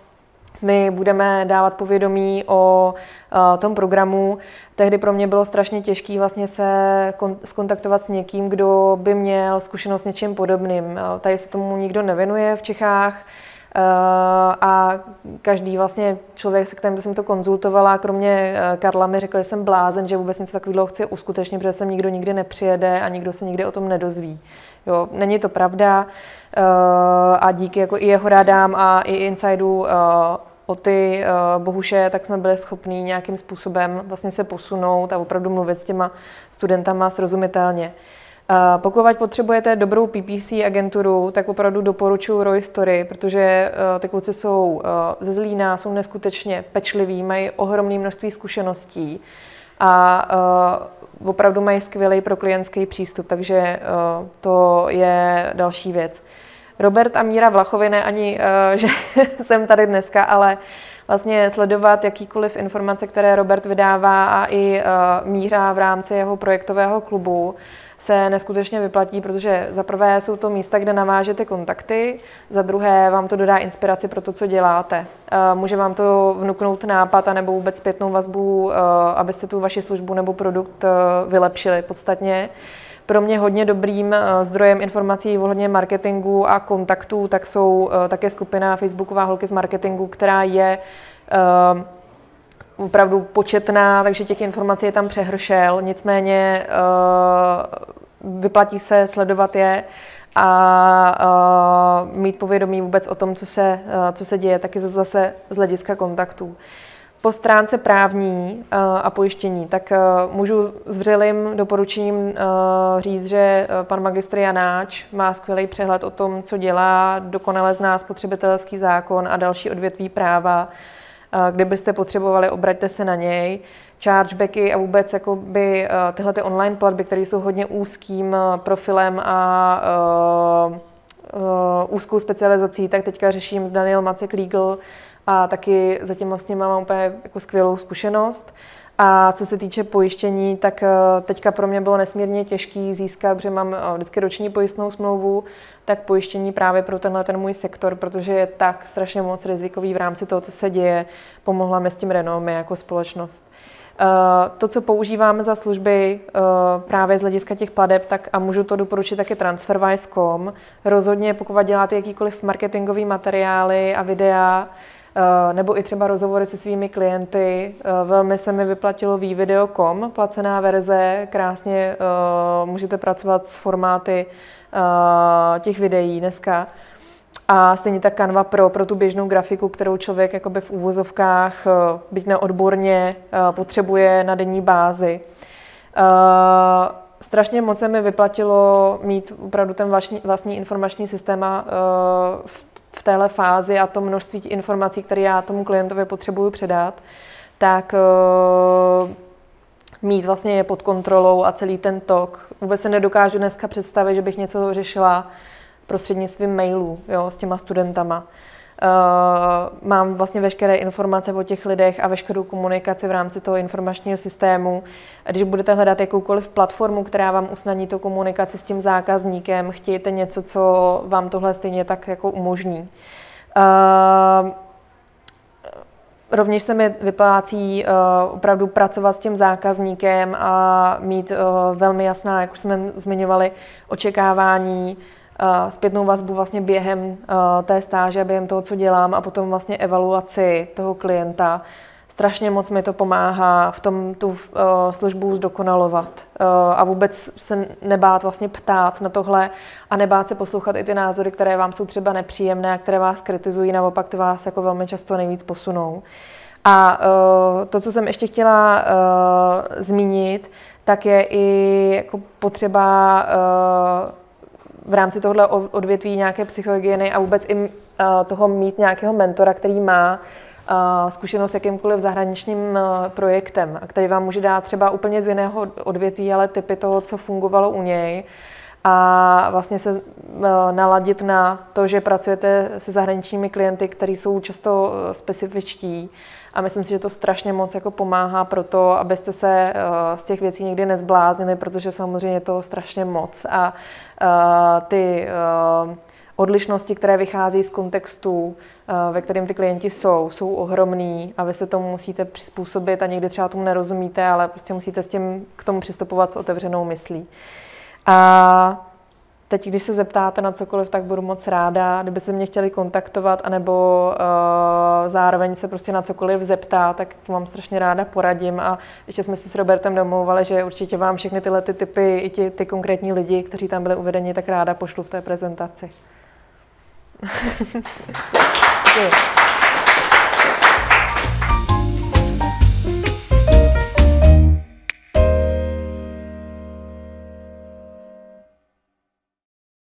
my budeme dávat povědomí o uh, tom programu. Tehdy pro mě bylo strašně těžké vlastně se kon- skontaktovat s někým, kdo by měl zkušenost s něčím podobným. Uh, tady se tomu nikdo nevěnuje v Čechách. A každý vlastně člověk, se kterým jsem to konzultovala, kromě Karla, mi řekl, že jsem blázen, že vůbec něco takového chci uskutečnit, protože sem nikdo nikdy nepřijede a nikdo se nikdy o tom nedozví. Jo, není to pravda a díky jako i jeho radám a i insidu od ty Bohuše, tak jsme byli schopní nějakým způsobem vlastně se posunout a opravdu mluvit s těma studentama srozumitelně. Pokud potřebujete dobrou P P C agenturu, tak opravdu doporučuji Roistory, protože ty kluci jsou ze Zlína, jsou neskutečně pečliví, mají ohromné množství zkušeností a opravdu mají skvělý pro klientský přístup, takže to je další věc. Robert a Míra Vlachovi, ne ani, že jsem tady dneska, ale vlastně sledovat jakýkoliv informace, které Robert vydává a i Míra v rámci jeho projektového klubu, se neskutečně vyplatí, protože za prvé jsou to místa, kde navážete kontakty, za druhé vám to dodá inspiraci pro to, co děláte. Může vám to vnuknout nápad anebo vůbec zpětnou vazbu, abyste tu vaši službu nebo produkt vylepšili podstatně. Pro mě hodně dobrým zdrojem informací ohledně marketingu a kontaktů tak jsou také skupina Facebooková holky z marketingu, která je opravdu početná, takže těch informací je tam přehršel, nicméně vyplatí se sledovat je a mít povědomí vůbec o tom, co se, co se děje, taky zase z hlediska kontaktů. Po stránce právní a pojištění, tak můžu s vřelým doporučením říct, že pan magistr Janáč má skvělý přehled o tom, co dělá, dokonale zná spotřebitelský zákon a další odvětví práva. Kdybyste potřebovali, obraťte se na něj. Chargebacky a vůbec jakoby, tyhle ty online platby, které jsou hodně úzkým profilem a uh, uh, úzkou specializací, tak teďka řeším s Daniel Macek Legal a taky zatím s nimi mám úplně jako skvělou zkušenost. A co se týče pojištění, tak teďka pro mě bylo nesmírně těžké získat, protože mám vždycky roční pojistnou smlouvu, tak pojištění právě pro tenhle ten můj sektor, protože je tak strašně moc rizikový v rámci toho, co se děje, pomohla mi s tím Renomé jako společnost. To, co používáme za služby právě z hlediska těch plateb, tak a můžu to doporučit taky Transferwise tečka com. Rozhodně, pokud děláte jakýkoliv marketingové materiály a videa, nebo i třeba rozhovory se svými klienty. Velmi se mi vyplatilo v video tečka com, placená verze. Krásně můžete pracovat s formáty těch videí dneska. A stejně tak Canva Pro pro tu běžnou grafiku, kterou člověk jakoby v úvozovkách, byť neodborně, potřebuje na denní bázi. Strašně moc se mi vyplatilo mít opravdu ten vlastní, vlastní informační systém a v v téhle fázi a to množství informací, které já tomu klientovi potřebuju předat, tak uh, mít vlastně je pod kontrolou a celý ten tok. Vůbec se nedokážu dneska představit, že bych něco řešila prostřednictvím mailů, jo, s těma studentama. Uh, mám vlastně veškeré informace o těch lidech a veškerou komunikaci v rámci toho informačního systému. Když budete hledat jakoukoliv platformu, která vám usnadní tu komunikaci s tím zákazníkem, chtějte něco, co vám tohle stejně tak jako umožní. Uh, Rovněž se mi vyplácí uh, opravdu pracovat s tím zákazníkem a mít uh, velmi jasná, jak už jsme zmiňovali, očekávání, zpětnou vazbu vlastně během té stáže, během toho, co dělám a potom vlastně evaluaci toho klienta. Strašně moc mi to pomáhá v tom tu službu zdokonalovat a vůbec se nebát vlastně ptát na tohle a nebát se poslouchat i ty názory, které vám jsou třeba nepříjemné a které vás kritizují, naopak ty vás jako velmi často nejvíc posunou. A to, co jsem ještě chtěla zmínit, tak je i jako potřeba v rámci tohle odvětví nějaké psychohygieny a vůbec i toho mít nějakého mentora, který má zkušenost s jakýmkoliv zahraničním projektem, a který vám může dát třeba úplně z jiného odvětví, ale typy toho, co fungovalo u něj a vlastně se naladit na to, že pracujete se zahraničními klienty, kteří jsou často specifičtí a myslím si, že to strašně moc jako pomáhá pro to, abyste se z těch věcí nikdy nezbláznili, protože samozřejmě je toho strašně moc a ty odlišnosti, které vychází z kontextu, ve kterém ty klienti jsou, jsou ohromný a vy se tomu musíte přizpůsobit a někdy třeba tomu nerozumíte, ale prostě musíte s tím k tomu přistupovat s otevřenou myslí. A teď, když se zeptáte na cokoliv, tak budu moc ráda. Kdyby se mě chtěli kontaktovat, anebo uh, zároveň se prostě na cokoliv zeptá, tak vám strašně ráda poradím. A ještě jsme si s Robertem domlouvali, že určitě vám všechny tyhle ty typy, i ty, ty konkrétní lidi, kteří tam byli uvedeni, tak ráda pošlu v té prezentaci.